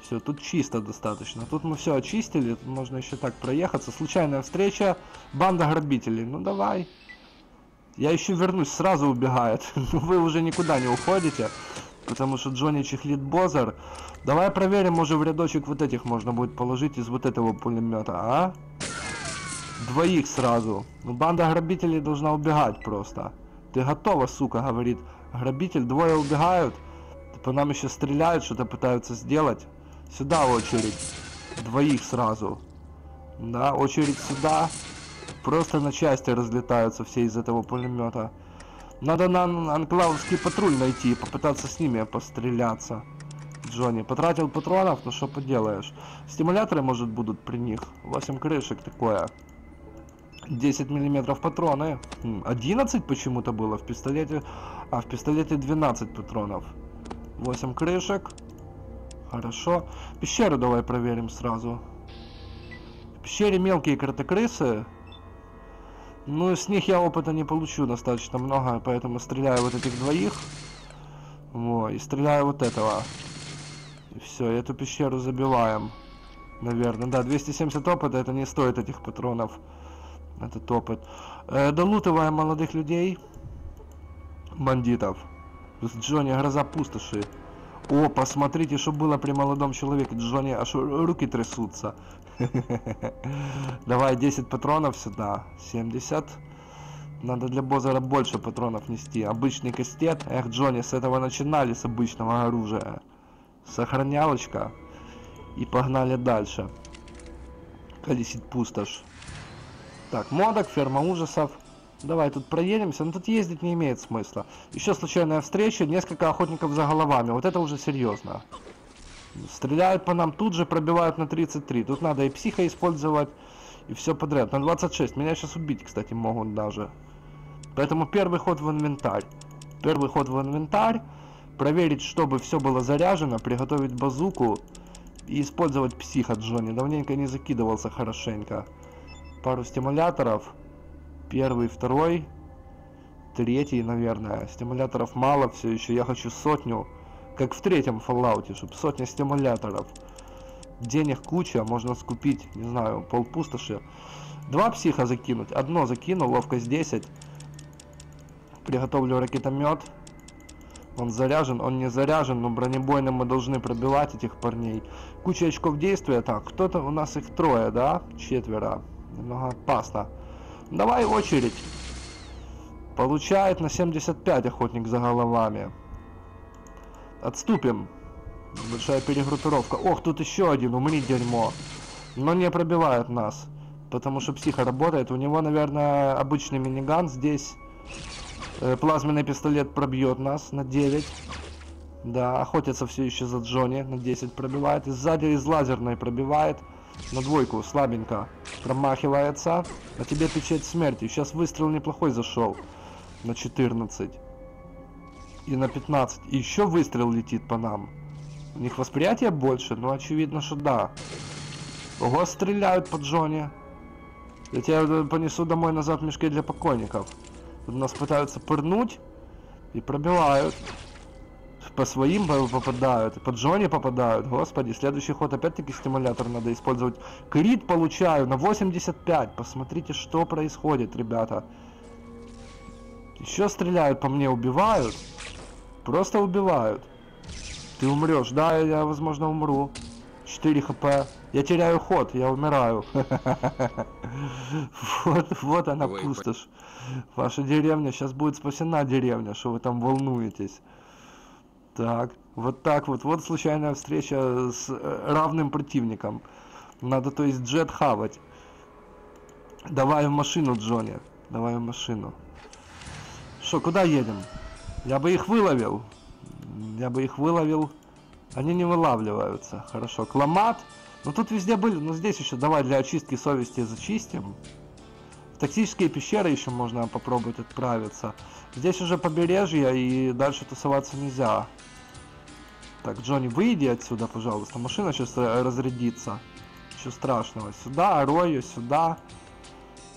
Все, тут чисто достаточно. Тут мы все очистили, тут можно еще так проехаться. Случайная встреча, банда грабителей. Ну давай. Я еще вернусь, сразу убегает. Вы уже никуда не уходите, потому что Джонни чехлит Бозер. Давай проверим, может в рядочек вот этих можно будет положить из вот этого пулемета, а? Двоих сразу. Ну, банда грабителей должна убегать просто. Ты готова, сука, говорит грабитель. Двое убегают. По нам еще стреляют, что-то пытаются сделать. Сюда очередь. Двоих сразу. Да, очередь сюда. Просто на части разлетаются все из этого пулемета. Надо нам анклавский патруль найти и попытаться с ними постреляться. Джонни потратил патронов, но что поделаешь. Стимуляторы, может, будут при них. 8 крышек такое. 10 миллиметров патроны. 11 почему-то было в пистолете. А в пистолете 12 патронов. 8 крышек. Хорошо. Пещеру давай проверим сразу. В пещере мелкие кротокрысы. Ну, с них я опыта не получу достаточно много, поэтому стреляю вот этих двоих. Во, и стреляю вот этого. И все, эту пещеру забиваем. Наверное, да, 270 опыта, это не стоит этих патронов. Этот опыт. Долутываем молодых людей. Бандитов. С Джонни гроза пустоши. О, посмотрите, что было при молодом человеке. Джонни, аж руки трясутся. Давай 10 патронов сюда. 70. Надо для Бозера больше патронов нести. Обычный кастет. Эх, Джонни, с этого начинали, с обычного оружия. Сохранялочка. И погнали дальше. Колесить пустошь. Так, Модок, ферма ужасов. Давай тут проедемся, но тут ездить не имеет смысла. Еще случайная встреча, несколько охотников за головами. Вот это уже серьезно. Стреляют по нам, тут же пробивают на 33. Тут надо и психа использовать, и все подряд. На 26. Меня сейчас убить, кстати, могут даже. Поэтому первый ход в инвентарь. Первый ход в инвентарь. Проверить, чтобы все было заряжено. Приготовить базуку. И использовать психа Джонни. Давненько не закидывался хорошенько. Пару стимуляторов. Первый, второй, третий, наверное. Стимуляторов мало все еще. Я хочу 100, как в 3-м Fallout, чтобы 100 стимуляторов. Денег куча, можно скупить, не знаю, полпустоши. 2 психа закинуть. Одно закину, ловкость 10. Приготовлю ракетомет. Он заряжен, он не заряжен, но бронебойным мы должны пробивать этих парней. Куча очков действия. Так, кто-то у нас их трое, да? Четверо. Немного опасно. Давай очередь. Получает на 75 охотник за головами. Отступим. Большая перегруппировка. Ох, тут еще один. Умри, дерьмо. Но не пробивает нас. Потому что психа работает. У него, наверное, обычный миниган. Здесь плазменный пистолет пробьет нас на 9. Да, охотятся все еще за Джонни. На 10 пробивает. И сзади из лазерной пробивает. На 2, слабенько. Промахивается. А тебе печать смерти. Сейчас выстрел неплохой зашел. На 14. И на 15. И еще выстрел летит по нам. У них восприятие больше? Ну, очевидно, что да. Ого, стреляют по Джонни. Я тебя понесу домой назад в мешке для покойников. Тут нас пытаются пырнуть. И пробивают. По своим попадают, по Джонни попадают. Господи, следующий ход опять-таки стимулятор надо использовать. Крит получаю на 85. Посмотрите, что происходит, ребята. Еще стреляют по мне, убивают. Просто убивают. Ты умрешь, да, я, возможно, умру. 4 хп. Я теряю ход, я умираю. Вот она пустошь. Ваша деревня, сейчас будет спасена деревня, что вы там волнуетесь. Так вот, вот случайная встреча с равным противником. Надо, то есть, джет хавать. Давай в машину, Джонни. Давай в машину. Что, куда едем? Я бы их выловил. Я бы их выловил. Они не вылавливаются. Хорошо. Кламат. Ну тут везде были. Ну здесь еще давай для очистки совести зачистим. В тактические пещеры еще можно попробовать отправиться. Здесь уже побережье и дальше тусоваться нельзя. Так, Джонни, выйди отсюда, пожалуйста. Машина сейчас разрядится. Ничего страшного. Сюда, Рою, сюда.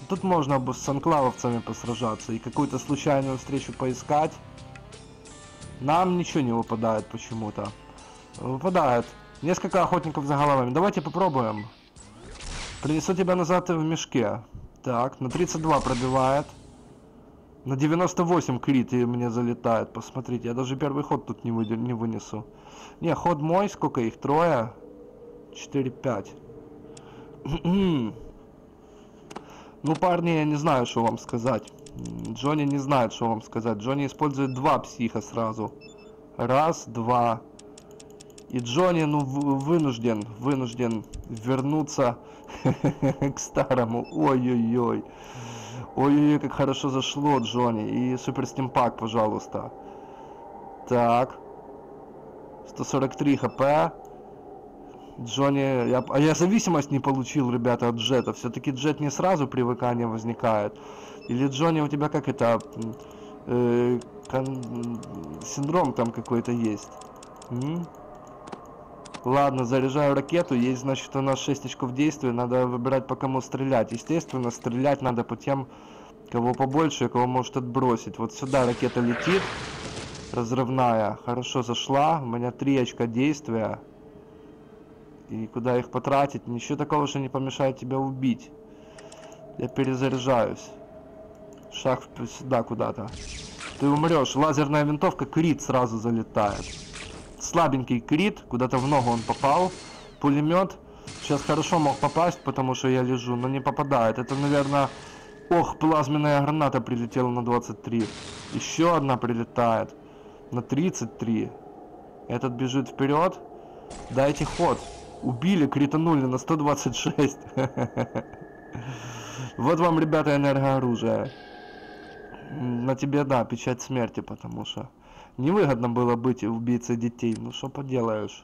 Тут можно с анклавовцами посражаться и какую-то случайную встречу поискать. Нам ничего не выпадает почему-то. Выпадает. Несколько охотников за головами. Давайте попробуем. Принесу тебя назад в мешке. Так, на 32 пробивает. На 98 крит и мне залетает. Посмотрите, я даже первый ход тут не вынесу. Не, ход мой. Сколько их? Трое? 4-5. Ну, парни, я не знаю, что вам сказать. Джонни не знает, что вам сказать. Джонни использует два психа сразу. Раз, два. И Джонни, ну, вынужден вернуться к старому. Ой-ой-ой. Ой-ой-ой, как хорошо зашло, Джонни. И супер стимпак, пожалуйста. Так. 143 хп. Джонни... Я зависимость не получил, ребята, от джета. Все-таки джет не сразу привыкание возникает. Или, Джонни, у тебя как это... синдром там какой-то есть. Ладно, заряжаю ракету. Есть, значит, у нас 6 очков действия. Надо выбирать, по кому стрелять. Естественно, стрелять надо по тем, кого побольше, кого может отбросить. Вот сюда ракета летит. Разрывная. Хорошо зашла. У меня 3 очка действия. И куда их потратить? Ничего такого, что не помешает тебя убить. Я перезаряжаюсь. Шаг сюда куда-то. Ты умрешь. Лазерная винтовка, крит сразу залетает. Слабенький крит. Куда-то в ногу он попал. Пулемет. Сейчас хорошо мог попасть, потому что я лежу, но не попадает. Это, наверное... Ох, плазменная граната прилетела на 23. Еще одна прилетает. На 33. Этот бежит вперед. Дайте ход. Убили, кританули на 126. Вот вам, ребята, энергооружие. На тебе, да, печать смерти, потому что невыгодно было быть убийцей детей. Ну, что поделаешь?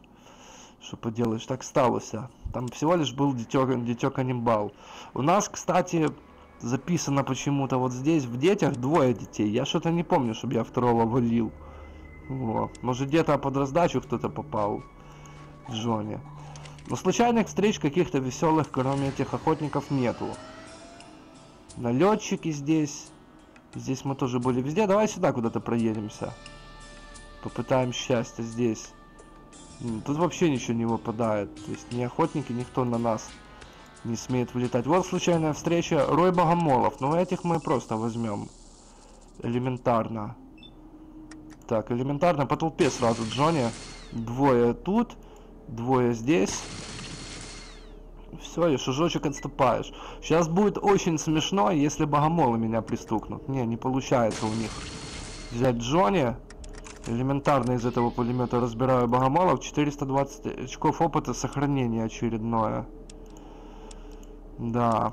Что поделаешь? Так сталося. Там всего лишь был дитё-каннибал. У нас, кстати, записано почему-то вот здесь в детях двое детей. Я что-то не помню, чтобы я второго валил. О, может, где-то под раздачу кто-то попал. Джонни. Но случайных встреч каких-то веселых, кроме этих охотников, нету. Налетчики здесь. Здесь мы тоже были везде. Давай сюда куда-то проедемся. Попытаем счастье здесь. Тут вообще ничего не выпадает. То есть ни охотники, никто на нас не смеет влетать. Вот случайная встреча. Рой богомолов. Но этих мы просто возьмем. Элементарно. Так, элементарно. По толпе сразу, Джонни. Двое тут. Двое здесь. Все, и шажочек отступаешь. Сейчас будет очень смешно, если богомолы меня пристукнут. Не получается у них взять Джонни. Элементарно из этого пулемета разбираю богомолов. 420 очков опыта, сохранение очередное. Да.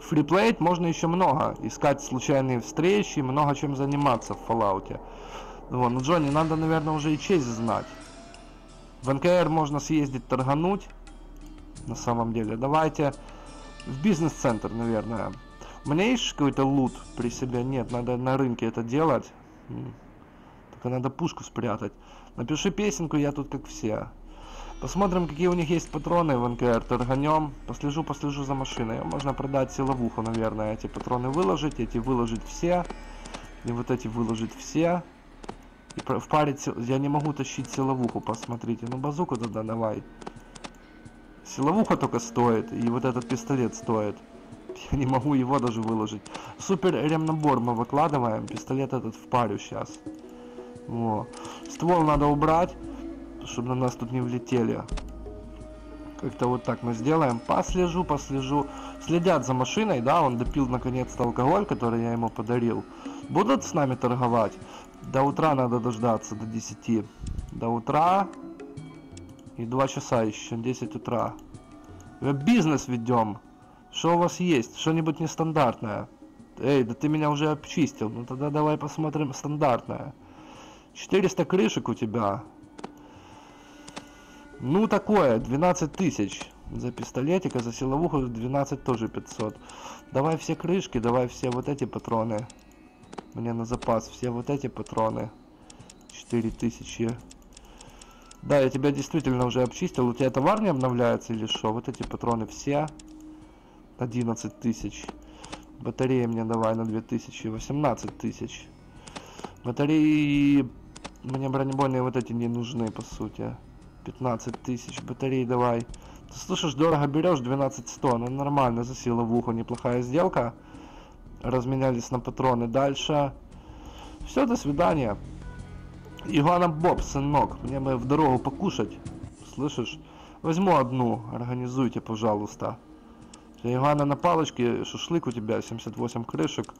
Фриплейт можно еще много. Искать случайные встречи, много чем заниматься в Fallout. Ну, Джонни, надо, наверное, уже и честь знать. В НКР можно съездить, торгануть. На самом деле, давайте в бизнес-центр, наверное. У меня есть какой-то лут при себе? Нет, надо на рынке это делать. Только надо пушку спрятать. Напиши песенку, я тут как все. Посмотрим, какие у них есть патроны в НКР. Торганем. Послежу за машиной. Можно продать силовуху, наверное. Эти патроны выложить, эти выложить все. И вот эти выложить все. И впарить... Я не могу тащить силовуху, посмотрите. Ну, базуку тогда давай. Силовуха только стоит. И вот этот пистолет стоит. Я не могу его даже выложить. Супер ремнабор мы выкладываем. Пистолет этот впарю сейчас. Во. Ствол надо убрать, чтобы на нас тут не влетели. Как-то вот так мы сделаем. Послежу. Следят за машиной, да? Он допил наконец-то алкоголь, который я ему подарил. Будут с нами торговать? До утра надо дождаться, до 10. До утра... И 2 часа еще, 10 утра. Бизнес ведем. Что у вас есть? Что-нибудь нестандартное? Эй, да ты меня уже обчистил. Ну тогда давай посмотрим стандартное. 400 крышек у тебя. Ну такое, 12 тысяч. За пистолетик, а за силовуху 12 тоже 500. Давай все крышки, давай все вот эти патроны. Мне на запас все вот эти патроны. 4000. Да, я тебя действительно уже обчистил. У тебя товар не обновляется или что? Вот эти патроны все. 11 тысяч. Батареи мне давай на 2000. 18 тысяч. Батареи... Мне бронебойные вот эти не нужны, по сути. 15 тысяч. Батареи давай. Ты слышишь, дорого берешь, 12100. Ну нормально, за силовуху. Неплохая сделка. Разменялись на патроны. Дальше. Все, до свидания. Игуана Боб, сынок, мне бы в дорогу покушать. Слышишь? Возьму одну, организуйте, пожалуйста. Игуана на палочке, шашлык у тебя, 78 крышек.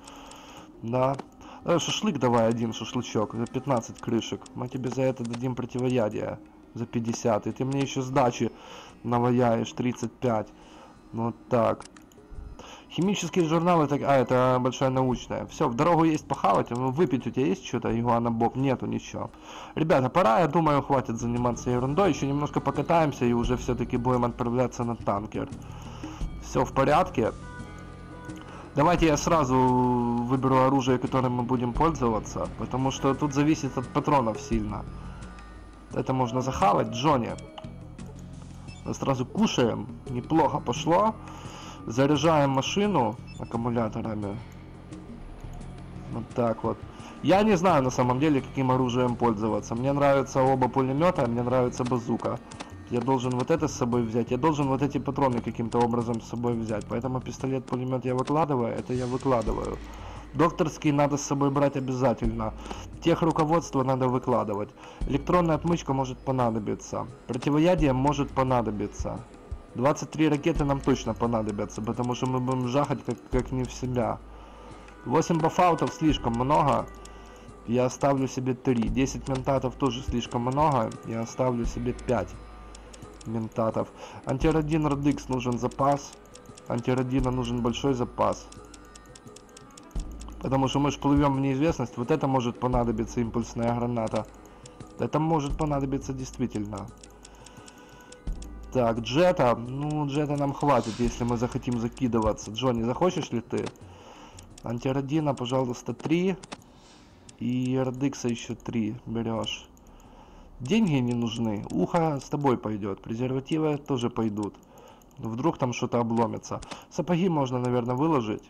Да. Шашлык давай один, шашлычок, за 15 крышек. Мы тебе за это дадим противоядие, за 50. И ты мне еще сдачи наваяешь, 35. Вот так. Химические журналы, так, а это большая научная. Все, в дорогу есть похавать, выпить у тебя есть что-то, Игуана Боб? Нету ничего. Ребята, пора, я думаю, хватит заниматься ерундой. Еще немножко покатаемся и уже все-таки будем отправляться на танкер. Все в порядке. Давайте я сразу выберу оружие, которым мы будем пользоваться, потому что тут зависит от патронов сильно. Это можно захавать, Джонни. Сразу кушаем, неплохо пошло. Заряжаем машину аккумуляторами. Вот так вот. Я не знаю на самом деле, каким оружием пользоваться. Мне нравятся оба пулемета, мне нравится базука. Я должен вот это с собой взять. Я должен вот эти патроны каким-то образом с собой взять. Поэтому пистолет, пулемет я выкладываю. Это я выкладываю. Докторский надо с собой брать обязательно. Техруководство надо выкладывать. Электронная отмычка может понадобиться. Противоядие может понадобиться. 23 ракеты нам точно понадобятся, потому что мы будем жахать как не в себя. 8 бафаутов слишком много, я оставлю себе 3. 10 ментатов тоже слишком много, я оставлю себе 5 ментатов. Антирадин Радикс нужен запас, антирадина нужен большой запас. Потому что мы же плывем в неизвестность, вот это может понадобиться импульсная граната. Это может понадобиться действительно. Так, джета, ну джета нам хватит, если мы захотим закидываться. Джонни, захочешь ли ты? Антирадина, пожалуйста, 3. И Радикса еще 3 берешь. Деньги не нужны, ухо с тобой пойдет, презервативы тоже пойдут. Вдруг там что-то обломится. Сапоги можно, наверное, выложить.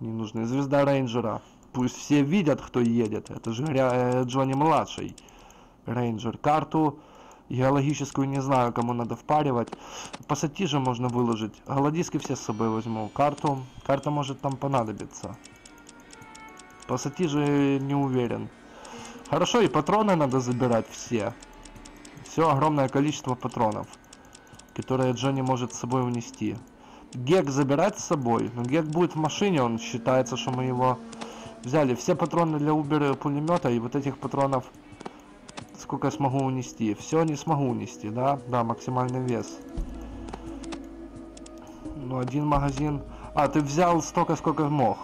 Не нужны. Звезда рейнджера. Пусть все видят, кто едет. Это же Джонни-младший. Рейнджер, карту. Геологическую не знаю, кому надо впаривать. Пассатижи можно выложить. Голодиски все с собой возьму. Карту. Карта может там понадобиться. Пассатижи не уверен. Хорошо, и патроны надо забирать все. Все огромное количество патронов, которые Джонни может с собой унести. Гек забирать с собой. Но Гек будет в машине, он считается, что мы его взяли. Все патроны для убер пулемета и вот этих патронов... Сколько я смогу унести? Все не смогу унести, да? Да, максимальный вес. Ну, один магазин. А, ты взял столько, сколько мог,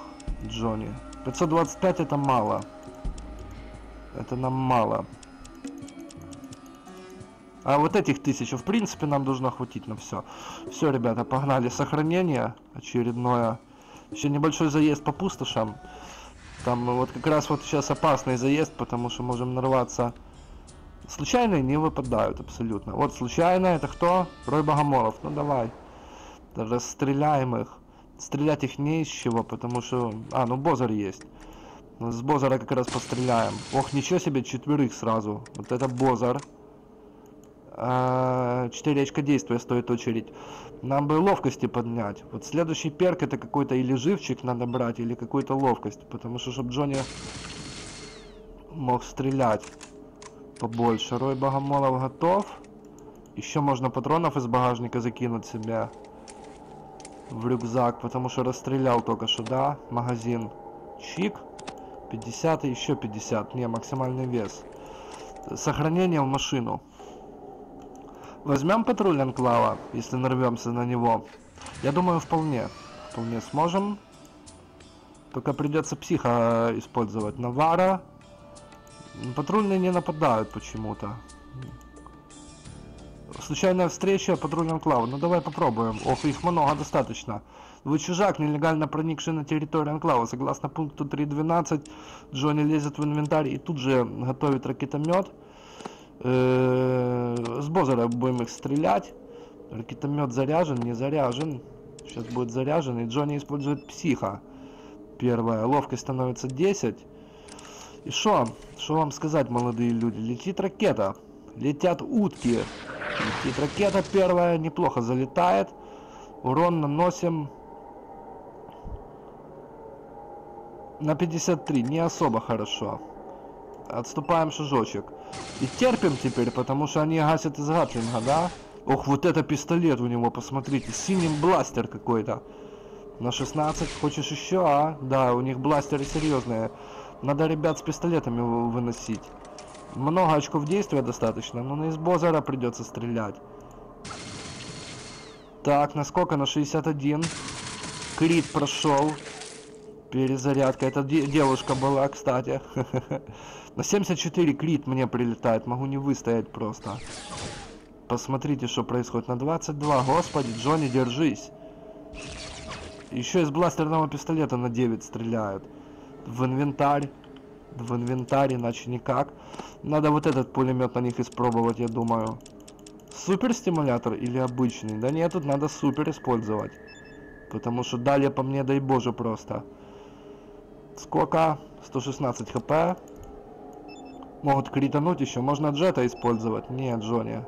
Джонни. 525 это мало. Это нам мало. А вот этих 1000, в принципе, нам должно хватить на все. Все, ребята, погнали. Сохранение очередное. Еще небольшой заезд по пустошам. Там вот как раз вот сейчас опасный заезд, потому что можем нарваться... Случайные не выпадают абсолютно. Вот случайно это кто? Рой Богомолов. Ну давай. Расстреляем их. Стрелять их не из чего, потому что... А, ну Бозер есть. С Бозера как раз постреляем. Ох, ничего себе, 4 сразу. Вот это Бозер. 4 очка действия стоит очередь. Нам бы ловкости поднять. Вот следующий перк это какой-то или живчик надо брать, или какую-то ловкость. Потому что, чтобы Джонни мог стрелять побольше. Рой Богомолов готов. Еще можно патронов из багажника закинуть себе в рюкзак, потому что расстрелял только что, да? Магазин. Чик. 50 и еще 50. Не, максимальный вес. Сохранение в машину. Возьмем патруль Анклава, если нарвемся на него. Я думаю, вполне. вполне сможем. Только придется психа использовать. Навара. Патрульные не нападают почему-то. Случайная встреча, патруль Анклава. Ну давай попробуем. Ох, их много достаточно. Вы чужак, нелегально проникший на территорию Анклава. Согласно пункту 3.12, Джонни лезет в инвентарь и тут же готовит ракетомет. С Бозера будем их стрелять. Ракетомет заряжен, не заряжен. Сейчас будет заряжен. И Джонни использует психа. Первая. Ловкость становится 10. И шо? Шо вам сказать, молодые люди? Летит ракета. Летят утки. Летит ракета первая. Неплохо залетает. Урон наносим на 53. Не особо хорошо. Отступаем шажочек. И терпим теперь, потому что они гасят из гатлинга, да? Ох, вот это пистолет у него, посмотрите. Синим бластер какой-то. На 16. Хочешь еще, а? Да, у них бластеры серьезные. Надо ребят с пистолетами выносить. Много очков действия достаточно, но из Бозера придется стрелять. Так, насколько? На 61. Крит прошел. Перезарядка. Это девушка была, кстати. На 74 крит мне прилетает. Могу не выстоять просто. Посмотрите, что происходит. На 22. Господи, Джонни, держись. Еще из бластерного пистолета на 9 стреляют. В инвентарь. В инвентарь, иначе никак. Надо вот этот пулемет на них испробовать, я думаю. Супер стимулятор или обычный? Да нет, тут надо супер использовать. Потому что далее по мне, дай боже, просто. Сколько? 116 хп. Могут критануть еще. Можно джета использовать. Нет, Джонни.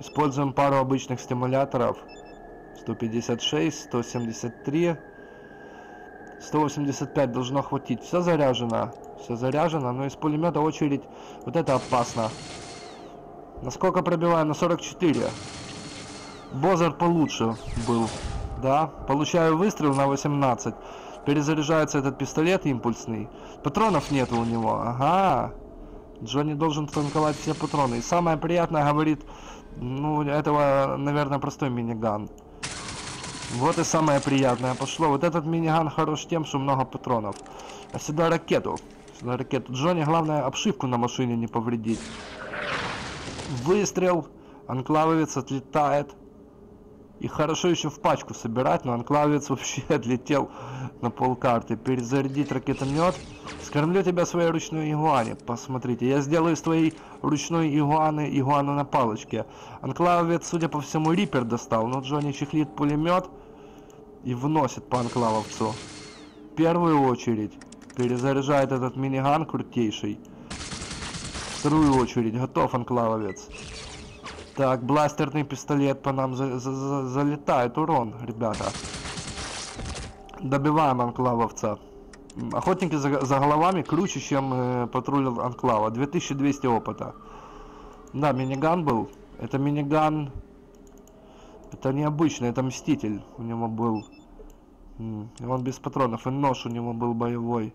Используем пару обычных стимуляторов. 156, 173. 185 должно хватить. Все заряжено. Все заряжено, но из пулемета очередь. Вот это опасно. Насколько пробиваем? На 44. Бозер получше был. Да, получаю выстрел на 18. Перезаряжается этот пистолет импульсный. Патронов нету у него. Ага. Джонни должен танковать все патроны. И самое приятное, говорит, ну, этого, наверное, простой миниган. Вот и самое приятное пошло. Вот этот миниган хорош тем, что много патронов. А сюда ракету. Сюда ракету. Джонни, главное, обшивку на машине не повредить. Выстрел. Анклавовец отлетает. И хорошо еще в пачку собирать, но анклавец вообще отлетел на полкарты. Перезарядить ракетомет. Скормлю тебя своей ручной игуане. Посмотрите, я сделаю из твоей ручной игуаны игуану на палочке. Анклавец, судя по всему, рипер достал, но Джонни чехлит пулемет и вносит по анклавовцу. В первую очередь перезаряжает этот миниган крутейший. Вторую очередь. Готов анклавовец. Так, бластерный пистолет по нам залетает. Урон, ребята. Добиваем анклавовца. Охотники за головами круче, чем патруль анклава. 2200 опыта. Да, миниган был. Это миниган... Это необычный, это мститель у него был. Он без патронов, и нож у него был боевой.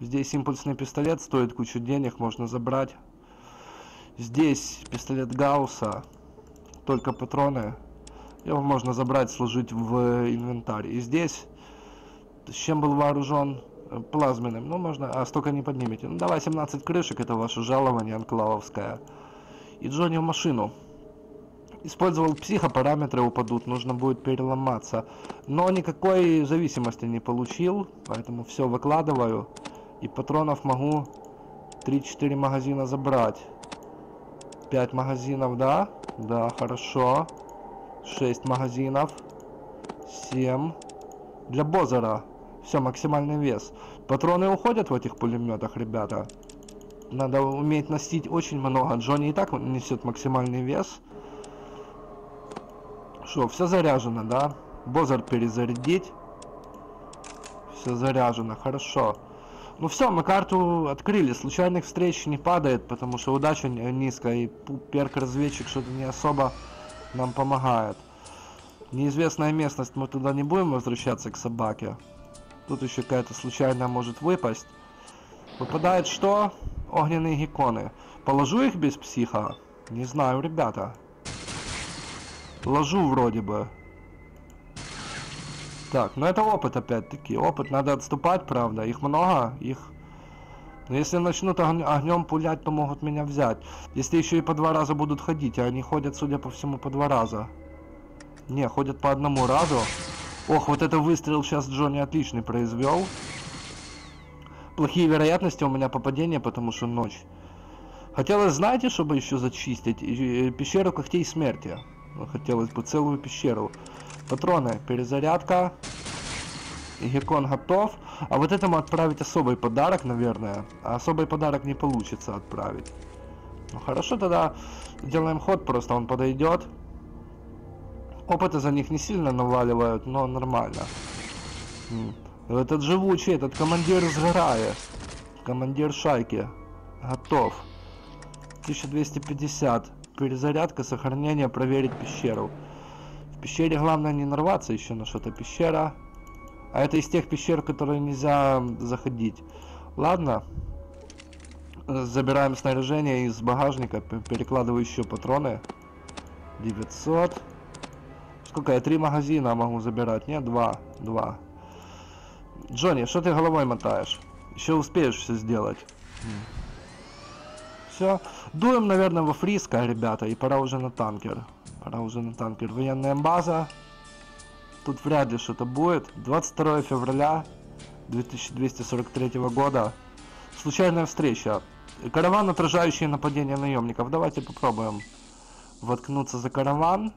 Здесь импульсный пистолет стоит кучу денег, можно забрать. Здесь пистолет Гаусса, только патроны. Его можно забрать, сложить в инвентарь. И здесь, с чем был вооружен? Плазменным. Ну, можно, а столько не поднимете. Ну, давай 17 крышек, это ваше жалование анклавовское. И Джонни в машину. Использовал психо, параметры упадут, нужно будет переломаться. Но никакой зависимости не получил, поэтому все выкладываю. И патронов могу 3-4 магазина забрать. 5 магазинов, да? Да, хорошо. 6 магазинов. 7. Для Бозера. Все, максимальный вес. Патроны уходят в этих пулеметах, ребята. Надо уметь носить очень много. Джонни и так несет максимальный вес. Что, все заряжено, да? Бозер перезарядить. Все заряжено, хорошо. Ну все, мы карту открыли, случайных встреч не падает, потому что удача низкая, и перк-разведчик что-то не особо нам помогает. Неизвестная местность, мы туда не будем возвращаться, к собаке. Тут еще какая-то случайная может выпасть. Выпадает что? Огненные гекконы. Положу их без психа? Не знаю, ребята. Ложу вроде бы. Так, ну это опыт опять-таки. Опыт надо отступать, правда. Их много, их... Но если начнут огнем пулять, то могут меня взять. Если еще и по два раза будут ходить, а они ходят, судя по всему, по два раза. Не, ходят по одному разу. Ох, вот это выстрел сейчас Джонни отличный произвел. Плохие вероятности у меня попадения, потому что ночь. Хотелось, знаете, чтобы еще зачистить? Пещеру когтей смерти. Хотелось бы целую пещеру. Патроны, перезарядка. Гекон готов. А вот этому отправить особый подарок, наверное. А особый подарок не получится отправить. Ну хорошо, тогда делаем ход, просто он подойдет. Опыта за них не сильно наваливают, но нормально. Этот живучий, этот командир сгорает. Командир шайки. Готов. 1250. Перезарядка, сохранение, проверить пещеру. В пещере главное не нарваться еще на что-то. Пещера. А это из тех пещер, в которые нельзя заходить. Ладно. Забираем снаряжение из багажника. Перекладываю еще патроны. 900. Сколько я? 3 магазина могу забирать. Нет, 2. Джонни, что ты головой мотаешь? Еще успеешь все сделать. Все. Дуем, наверное, во Фриско, ребята. И пора уже на танкер. Пора уже на танкер. Военная база. Тут вряд ли что-то будет. 22 февраля 2243 года. Случайная встреча. Караван, отражающий нападение наемников. Давайте попробуем воткнуться за караван.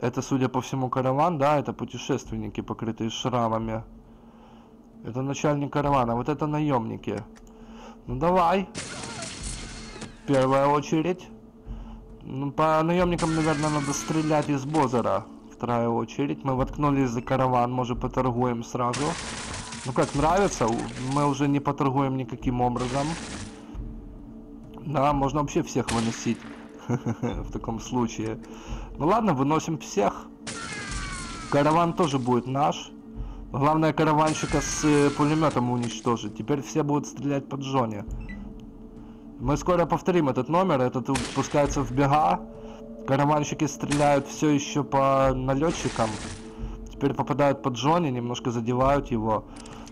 Это, судя по всему, караван, да? Это путешественники, покрытые шрамами. Это начальник каравана. Вот это наемники. Ну давай. Первая очередь. Ну, по наемникам, наверное, надо стрелять из Бозера. Вторая очередь. Мы воткнулись за караван. Может, поторгуем сразу. Ну как, нравится? Мы уже не поторгуем никаким образом. Да, можно вообще всех выносить. В таком случае. Ну ладно, выносим всех. Караван тоже будет наш. Главное, караванщика с пулеметом уничтожить. Теперь все будут стрелять по Джонни. Мы скоро повторим этот номер. Этот пускается в бега. Караванщики стреляют все еще по налетчикам. Теперь попадают по Джонни, немножко задевают его.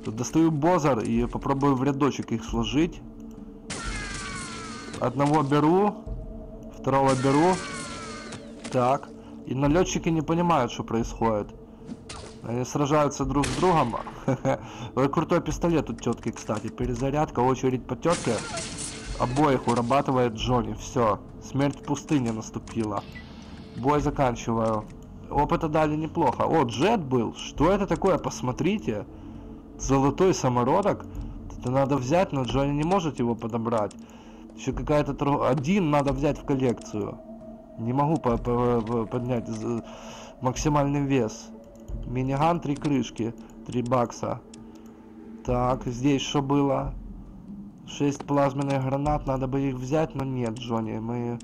Тут достаю Бозер и попробую в рядочек их сложить. Одного беру, второго беру. Так. И налетчики не понимают, что происходит. Они сражаются друг с другом. Крутой пистолет у тетки, кстати. Перезарядка, очередь по тетке. Обоих урабатывает Джонни. Все. Смерть в пустыне наступила. Бой заканчиваю. Опыта дали неплохо. О, джет был. Что это такое? Посмотрите. Золотой самородок. Это надо взять, но Джонни не может его подобрать. Еще какая-то торговля. Один надо взять в коллекцию. Не могу поднять максимальный вес. Миниган, 3 крышки. 3 бакса. Так, здесь что было? 6 плазменных гранат, надо бы их взять, но нет, Джонни, мы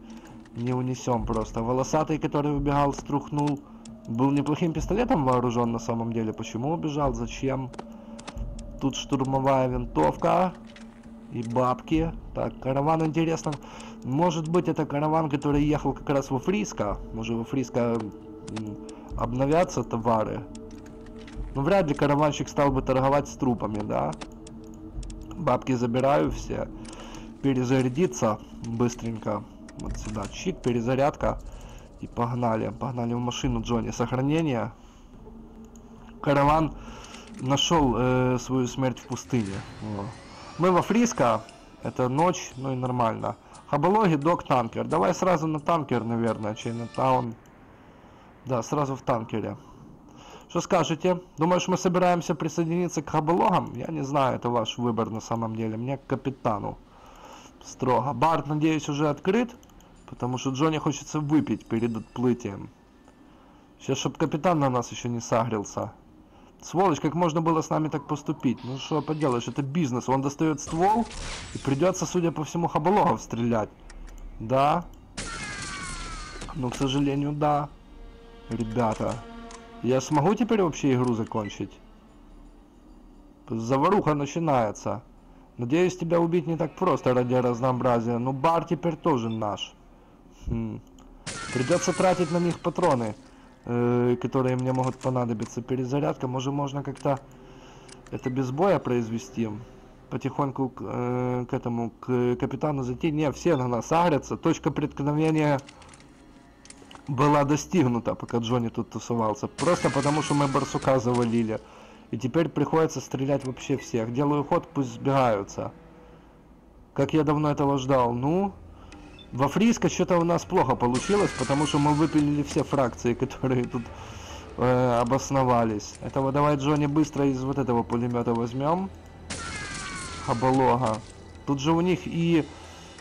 не унесем просто. Волосатый, который убегал, струхнул. Был неплохим пистолетом вооружен на самом деле. Почему убежал? Зачем? Тут штурмовая винтовка и бабки. Так, караван интересно. Может быть, это караван, который ехал как раз во Фриско. Может, во Фриско обновятся товары. Но вряд ли караванщик стал бы торговать с трупами, да? Бабки забираю все. Перезарядиться быстренько. Вот сюда. Чик, перезарядка. И погнали. Погнали в машину Джонни. Сохранение. Караван нашел свою смерть в пустыне. О. Мы во Фриско. Это ночь, ну и нормально. Хабологи, док, танкер. Давай сразу на танкер, наверное. Чайна-Таун. Да, сразу в танкере. Что скажете? Думаешь, мы собираемся присоединиться к хабологам? Я не знаю, это ваш выбор на самом деле. Мне к капитану. Строго. Бар, надеюсь, уже открыт? Потому что Джонни хочется выпить перед отплытием. Сейчас, чтобы капитан на нас еще не сагрился. Сволочь, как можно было с нами так поступить? Ну что поделаешь, это бизнес. Он достает ствол и придется, судя по всему, хабологов стрелять. Да? Ну, к сожалению, да. Ребята... Я смогу теперь вообще игру закончить? Заваруха начинается. Надеюсь, тебя убить не так просто ради разнообразия. Но бар теперь тоже наш. Придется тратить на них патроны. которые мне могут понадобиться. Перезарядка. Может, можно как-то это без боя произвести? Потихоньку к этому, к капитану зайти. Не, все на нас агрятся. Точка преткновения была достигнута, пока Джонни тут тусовался. Просто потому, что мы барсука завалили. И теперь приходится стрелять вообще всех. Делаю ход, пусть сбегаются. Как я давно этого ждал. Ну, во Фриско что-то у нас плохо получилось, потому что мы выпилили все фракции, которые тут обосновались. Этого давай, Джонни, быстро из вот этого пулемета возьмем. Хаболога. Тут же у них и,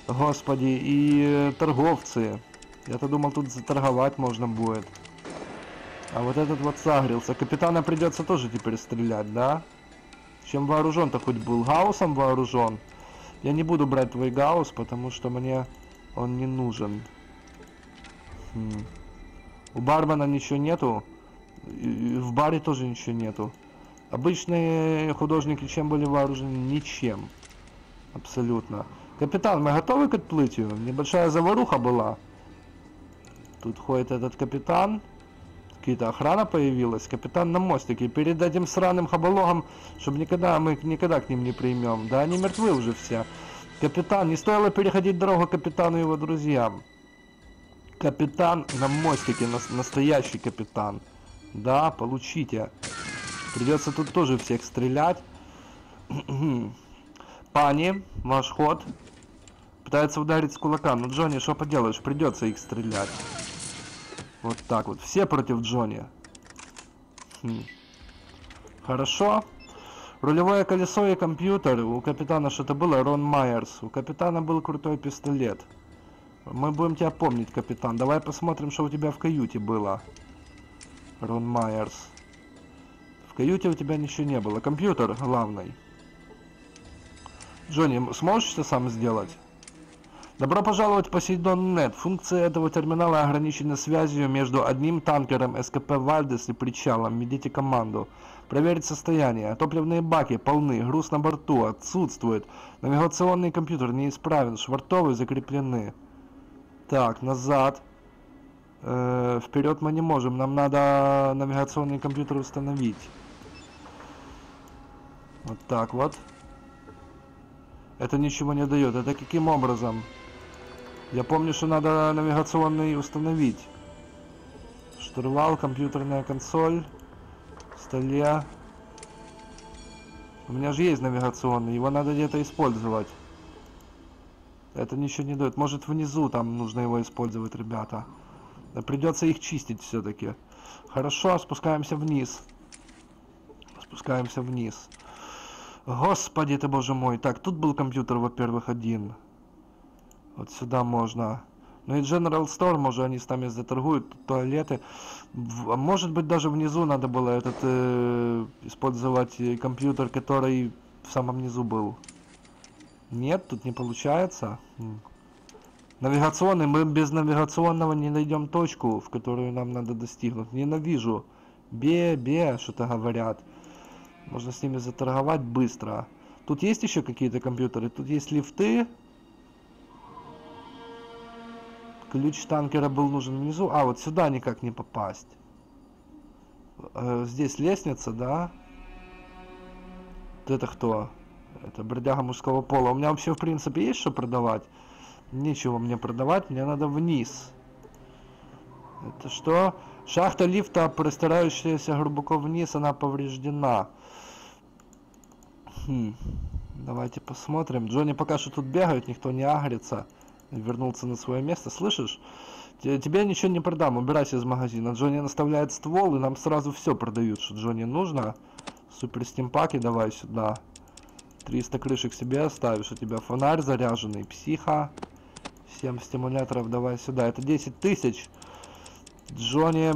господи, и торговцы. Я-то думал, тут заторговать можно будет. А вот этот вот сагрился. Капитана придется тоже теперь стрелять, да? Чем вооружен-то хоть был? Гауссом вооружен. Я не буду брать твой Гаусс, потому что мне он не нужен. У бармена ничего нету. И в баре тоже ничего нету. Обычные художники чем были вооружены? Ничем. Абсолютно. Капитан, мы готовы к отплытию? Небольшая заваруха была. Тут ходит этот капитан. Какие-то охрана появилась. Капитан на мостике. Перед этим сраным хабологом, чтобы никогда мы никогда к ним не приймем. Да они мертвы уже все. Капитан, не стоило переходить дорогу капитану и его друзьям. Капитан на мостике. Настоящий капитан. Да, получите. Придется тут тоже всех стрелять. Пани, ваш ход. Пытается ударить с кулака. Ну, Джонни, что поделаешь? Придется их стрелять. Вот так вот. Все против Джонни. Хорошо. Рулевое колесо и компьютер. У капитана что-то было. Рон Майерс. У капитана был крутой пистолет. Мы будем тебя помнить, капитан. Давай посмотрим, что у тебя в каюте было. Рон Майерс. В каюте у тебя ничего не было. Компьютер главный. Джонни, сможешь это сам сделать? Добро пожаловать в Посейдон.нет. Функция этого терминала ограничена связью между одним танкером СКП Вальдес и причалом. Ведите команду. Проверить состояние. Топливные баки полны. Груз на борту отсутствует. Навигационный компьютер неисправен. Швартовы закреплены. Так, назад. Вперед мы не можем. Нам надо навигационный компьютер установить. Вот так вот. Это ничего не дает. Это каким образом? Я помню, что надо навигационный установить. Штурвал, компьютерная консоль, в столе. У меня же есть навигационный, его надо где-то использовать. Это ничего не дает. Может, внизу там нужно его использовать, ребята. Да придется их чистить все-таки. Хорошо, спускаемся вниз. Спускаемся вниз. Господи ты, боже мой. Так, тут был компьютер, во-первых, один. Вот сюда можно. Ну и General Store, может, они с нами заторгуют. Тут туалеты. Может быть, даже внизу надо было этот использовать компьютер, который в самом низу был. Нет, тут не получается. Навигационный. Мы без навигационного не найдем точку, в которую нам надо достигнуть. Ненавижу. Бе-бе, что-то говорят. Можно с ними заторговать быстро. Тут есть еще какие-то компьютеры? Тут есть лифты. Ключ танкера был нужен внизу. А, вот сюда никак не попасть. Здесь лестница, да? Вот это кто? Это бродяга мужского пола. У меня вообще, в принципе, есть что продавать? Нечего мне продавать. Мне надо вниз. Это что? Шахта лифта, простирающаяся глубоко вниз, она повреждена. Давайте посмотрим. Джонни пока что тут бегает, никто не агрится. Вернулся на свое место, слышишь? Тебе ничего не продам, убирайся из магазина. Джонни наставляет ствол, и нам сразу все продают, что Джонни нужно. Супер стимпаки давай сюда. 300 крышек себе оставишь, у тебя фонарь заряженный, психа. 7 стимуляторов давай сюда, это 10 тысяч. Джонни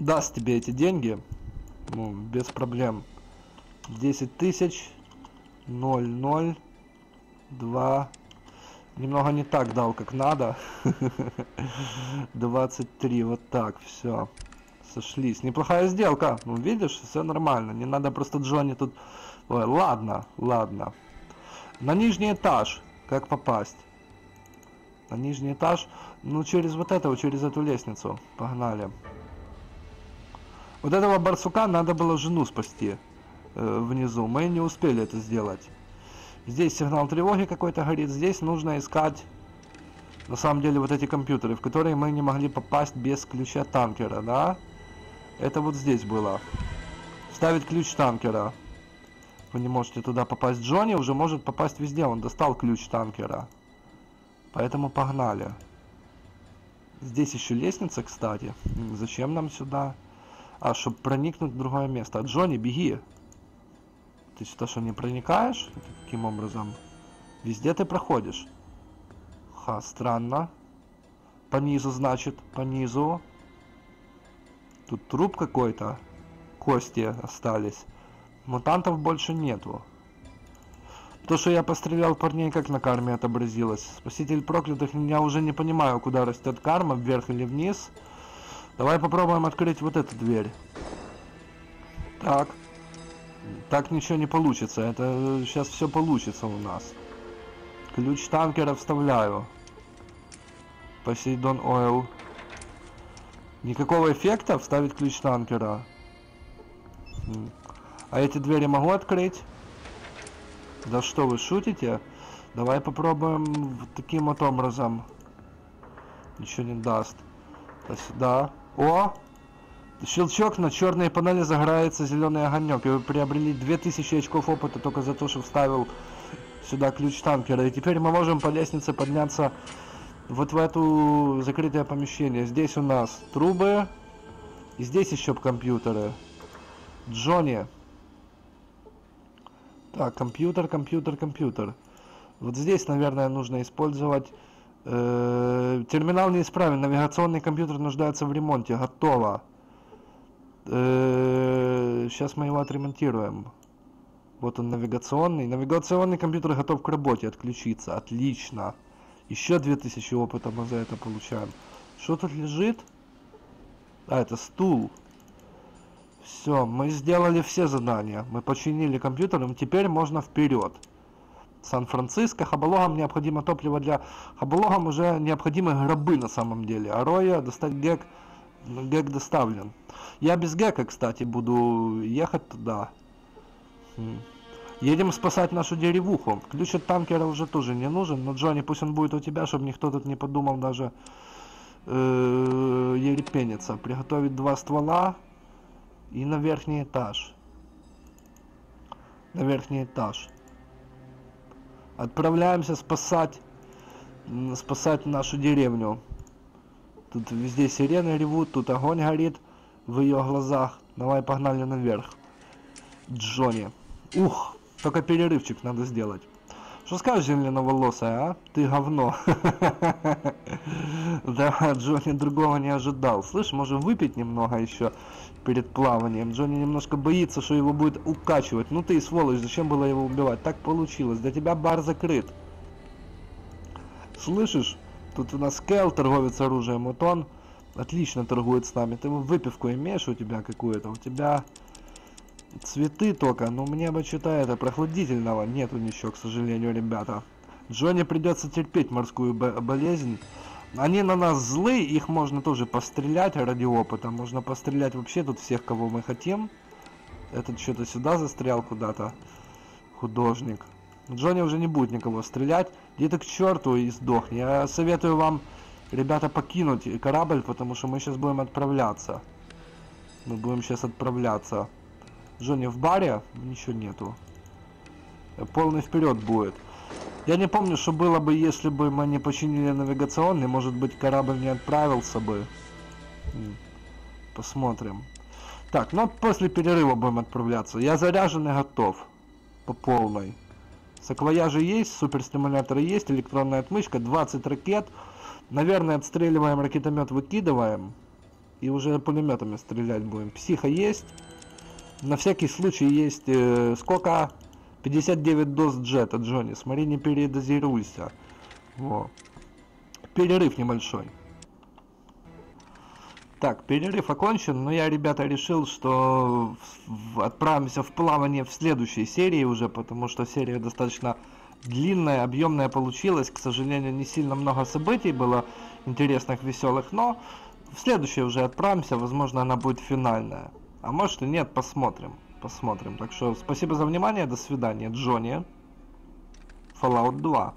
даст тебе эти деньги, ну, без проблем. 10 тысяч, 0, 0, 2... Немного не так дал, как надо. 23, вот так, все. Сошлись. Неплохая сделка. Ну, видишь, все нормально. Не надо просто Джонни тут... Ой, ладно, ладно. На нижний этаж. Как попасть? На нижний этаж. Ну, через вот этого, через эту лестницу. Погнали. Вот этого барсука надо было жену спасти внизу. Мы не успели это сделать. Здесь сигнал тревоги какой-то горит. Здесь нужно искать, на самом деле, вот эти компьютеры, в которые мы не могли попасть без ключа танкера, да? Это вот здесь было. Ставить ключ танкера. Вы не можете туда попасть. Джонни уже может попасть везде. Он достал ключ танкера. Поэтому погнали. Здесь еще лестница, кстати. Зачем нам сюда? А, чтобы проникнуть в другое место. Джонни, беги. Ты сюда что, не проникаешь? Каким образом? Везде ты проходишь. Ха, странно. По низу, значит. По низу. Тут труп какой-то. Кости остались. Мутантов больше нету. То, что я пострелял парней, как на карме отобразилось. Спаситель проклятых, я уже не понимаю, куда растет карма, вверх или вниз. Давай попробуем открыть вот эту дверь. Так. Так ничего не получится. Это сейчас все получится у нас. Ключ танкера вставляю. Посейдон Ойл. Никакого эффекта вставить ключ танкера. А эти двери могу открыть? Да что вы шутите? Давай попробуем таким вот образом. Ничего не даст. А сюда. О! Щелчок, на черной панели загорается зеленый огонек. И вы приобрели 2000 очков опыта только за то, что вставил сюда ключ танкера. И теперь мы можем по лестнице подняться вот в это закрытое помещение. Здесь у нас трубы. И здесь еще компьютеры. Джонни. Так, компьютер, компьютер, компьютер. Вот здесь, наверное, нужно использовать... терминал неисправен. Навигационный компьютер нуждается в ремонте. Готово. Сейчас мы его отремонтируем. Вот он, навигационный. Навигационный компьютер готов к работе. Отключиться. Отлично. Еще 2000 опыта мы за это получаем. Что тут лежит? А, это стул. Все, мы сделали все задания. Мы починили компьютер, и теперь можно вперед. Сан-Франциско. Хабологам необходимо топливо для... Хабологам уже необходимы гробы на самом деле. Ароя, достать гек. Гек доставлен. Я без гека, кстати, буду ехать туда. Едем спасать нашу деревуху. Ключ от танкера уже тоже не нужен. Но, Джонни, пусть он будет у тебя, чтобы никто тут не подумал даже ерепениться. Приготовить 2 ствола. И на верхний этаж. На верхний этаж. Отправляемся спасать нашу деревню. Тут везде сирены ревут, тут огонь горит в ее глазах. Давай погнали наверх. Джонни. Ух, только перерывчик надо сделать. Что скажешь, зеленоволосая, а? Ты говно. Да, Джонни другого не ожидал. Слышь, можем выпить немного еще перед плаванием. Джонни немножко боится, что его будет укачивать. Ну ты и сволочь, зачем было его убивать? Так получилось. Для тебя бар закрыт. Слышишь? Тут у нас Кэл, торговец оружием. Вот он отлично торгует с нами. Ты выпивку имеешь у тебя какую-то? У тебя... Цветы только, но мне бы что-то это прохладительного нету ничего, к сожалению, ребята. Джонни придется терпеть морскую болезнь. Они на нас злые, их можно тоже пострелять ради опыта. Можно пострелять вообще тут всех, кого мы хотим. Этот что-то сюда застрял куда-то. Художник. Джонни уже не будет никого стрелять. Где ты к черту и сдохни. Я советую вам, ребята, покинуть корабль, потому что мы сейчас будем отправляться. Мы будем сейчас отправляться. Джонни в баре? Ничего нету. Полный вперед будет. Я не помню, что было бы, если бы мы не починили навигационный. Может быть, корабль не отправился бы. Посмотрим. Так, ну после перерыва будем отправляться. Я заряжен и готов. По полной. Саквояжи есть, суперстимуляторы есть, электронная отмычка, 20 ракет. Наверное, отстреливаем ракетомет, выкидываем. И уже пулеметами стрелять будем. Психа есть. На всякий случай есть... сколько? 59 доз джета, Джонни. Смотри, не передозируйся. Во. Перерыв небольшой. Так, перерыв окончен. Но я, ребята, решил, что отправимся в плавание в следующей серии уже, потому что серия достаточно длинная, объемная получилась. К сожалению, не сильно много событий было интересных, веселых, но в следующее уже отправимся, возможно, она будет финальная. А может и нет, посмотрим. Посмотрим. Так что спасибо за внимание, до свидания, Джонни. Fallout 2.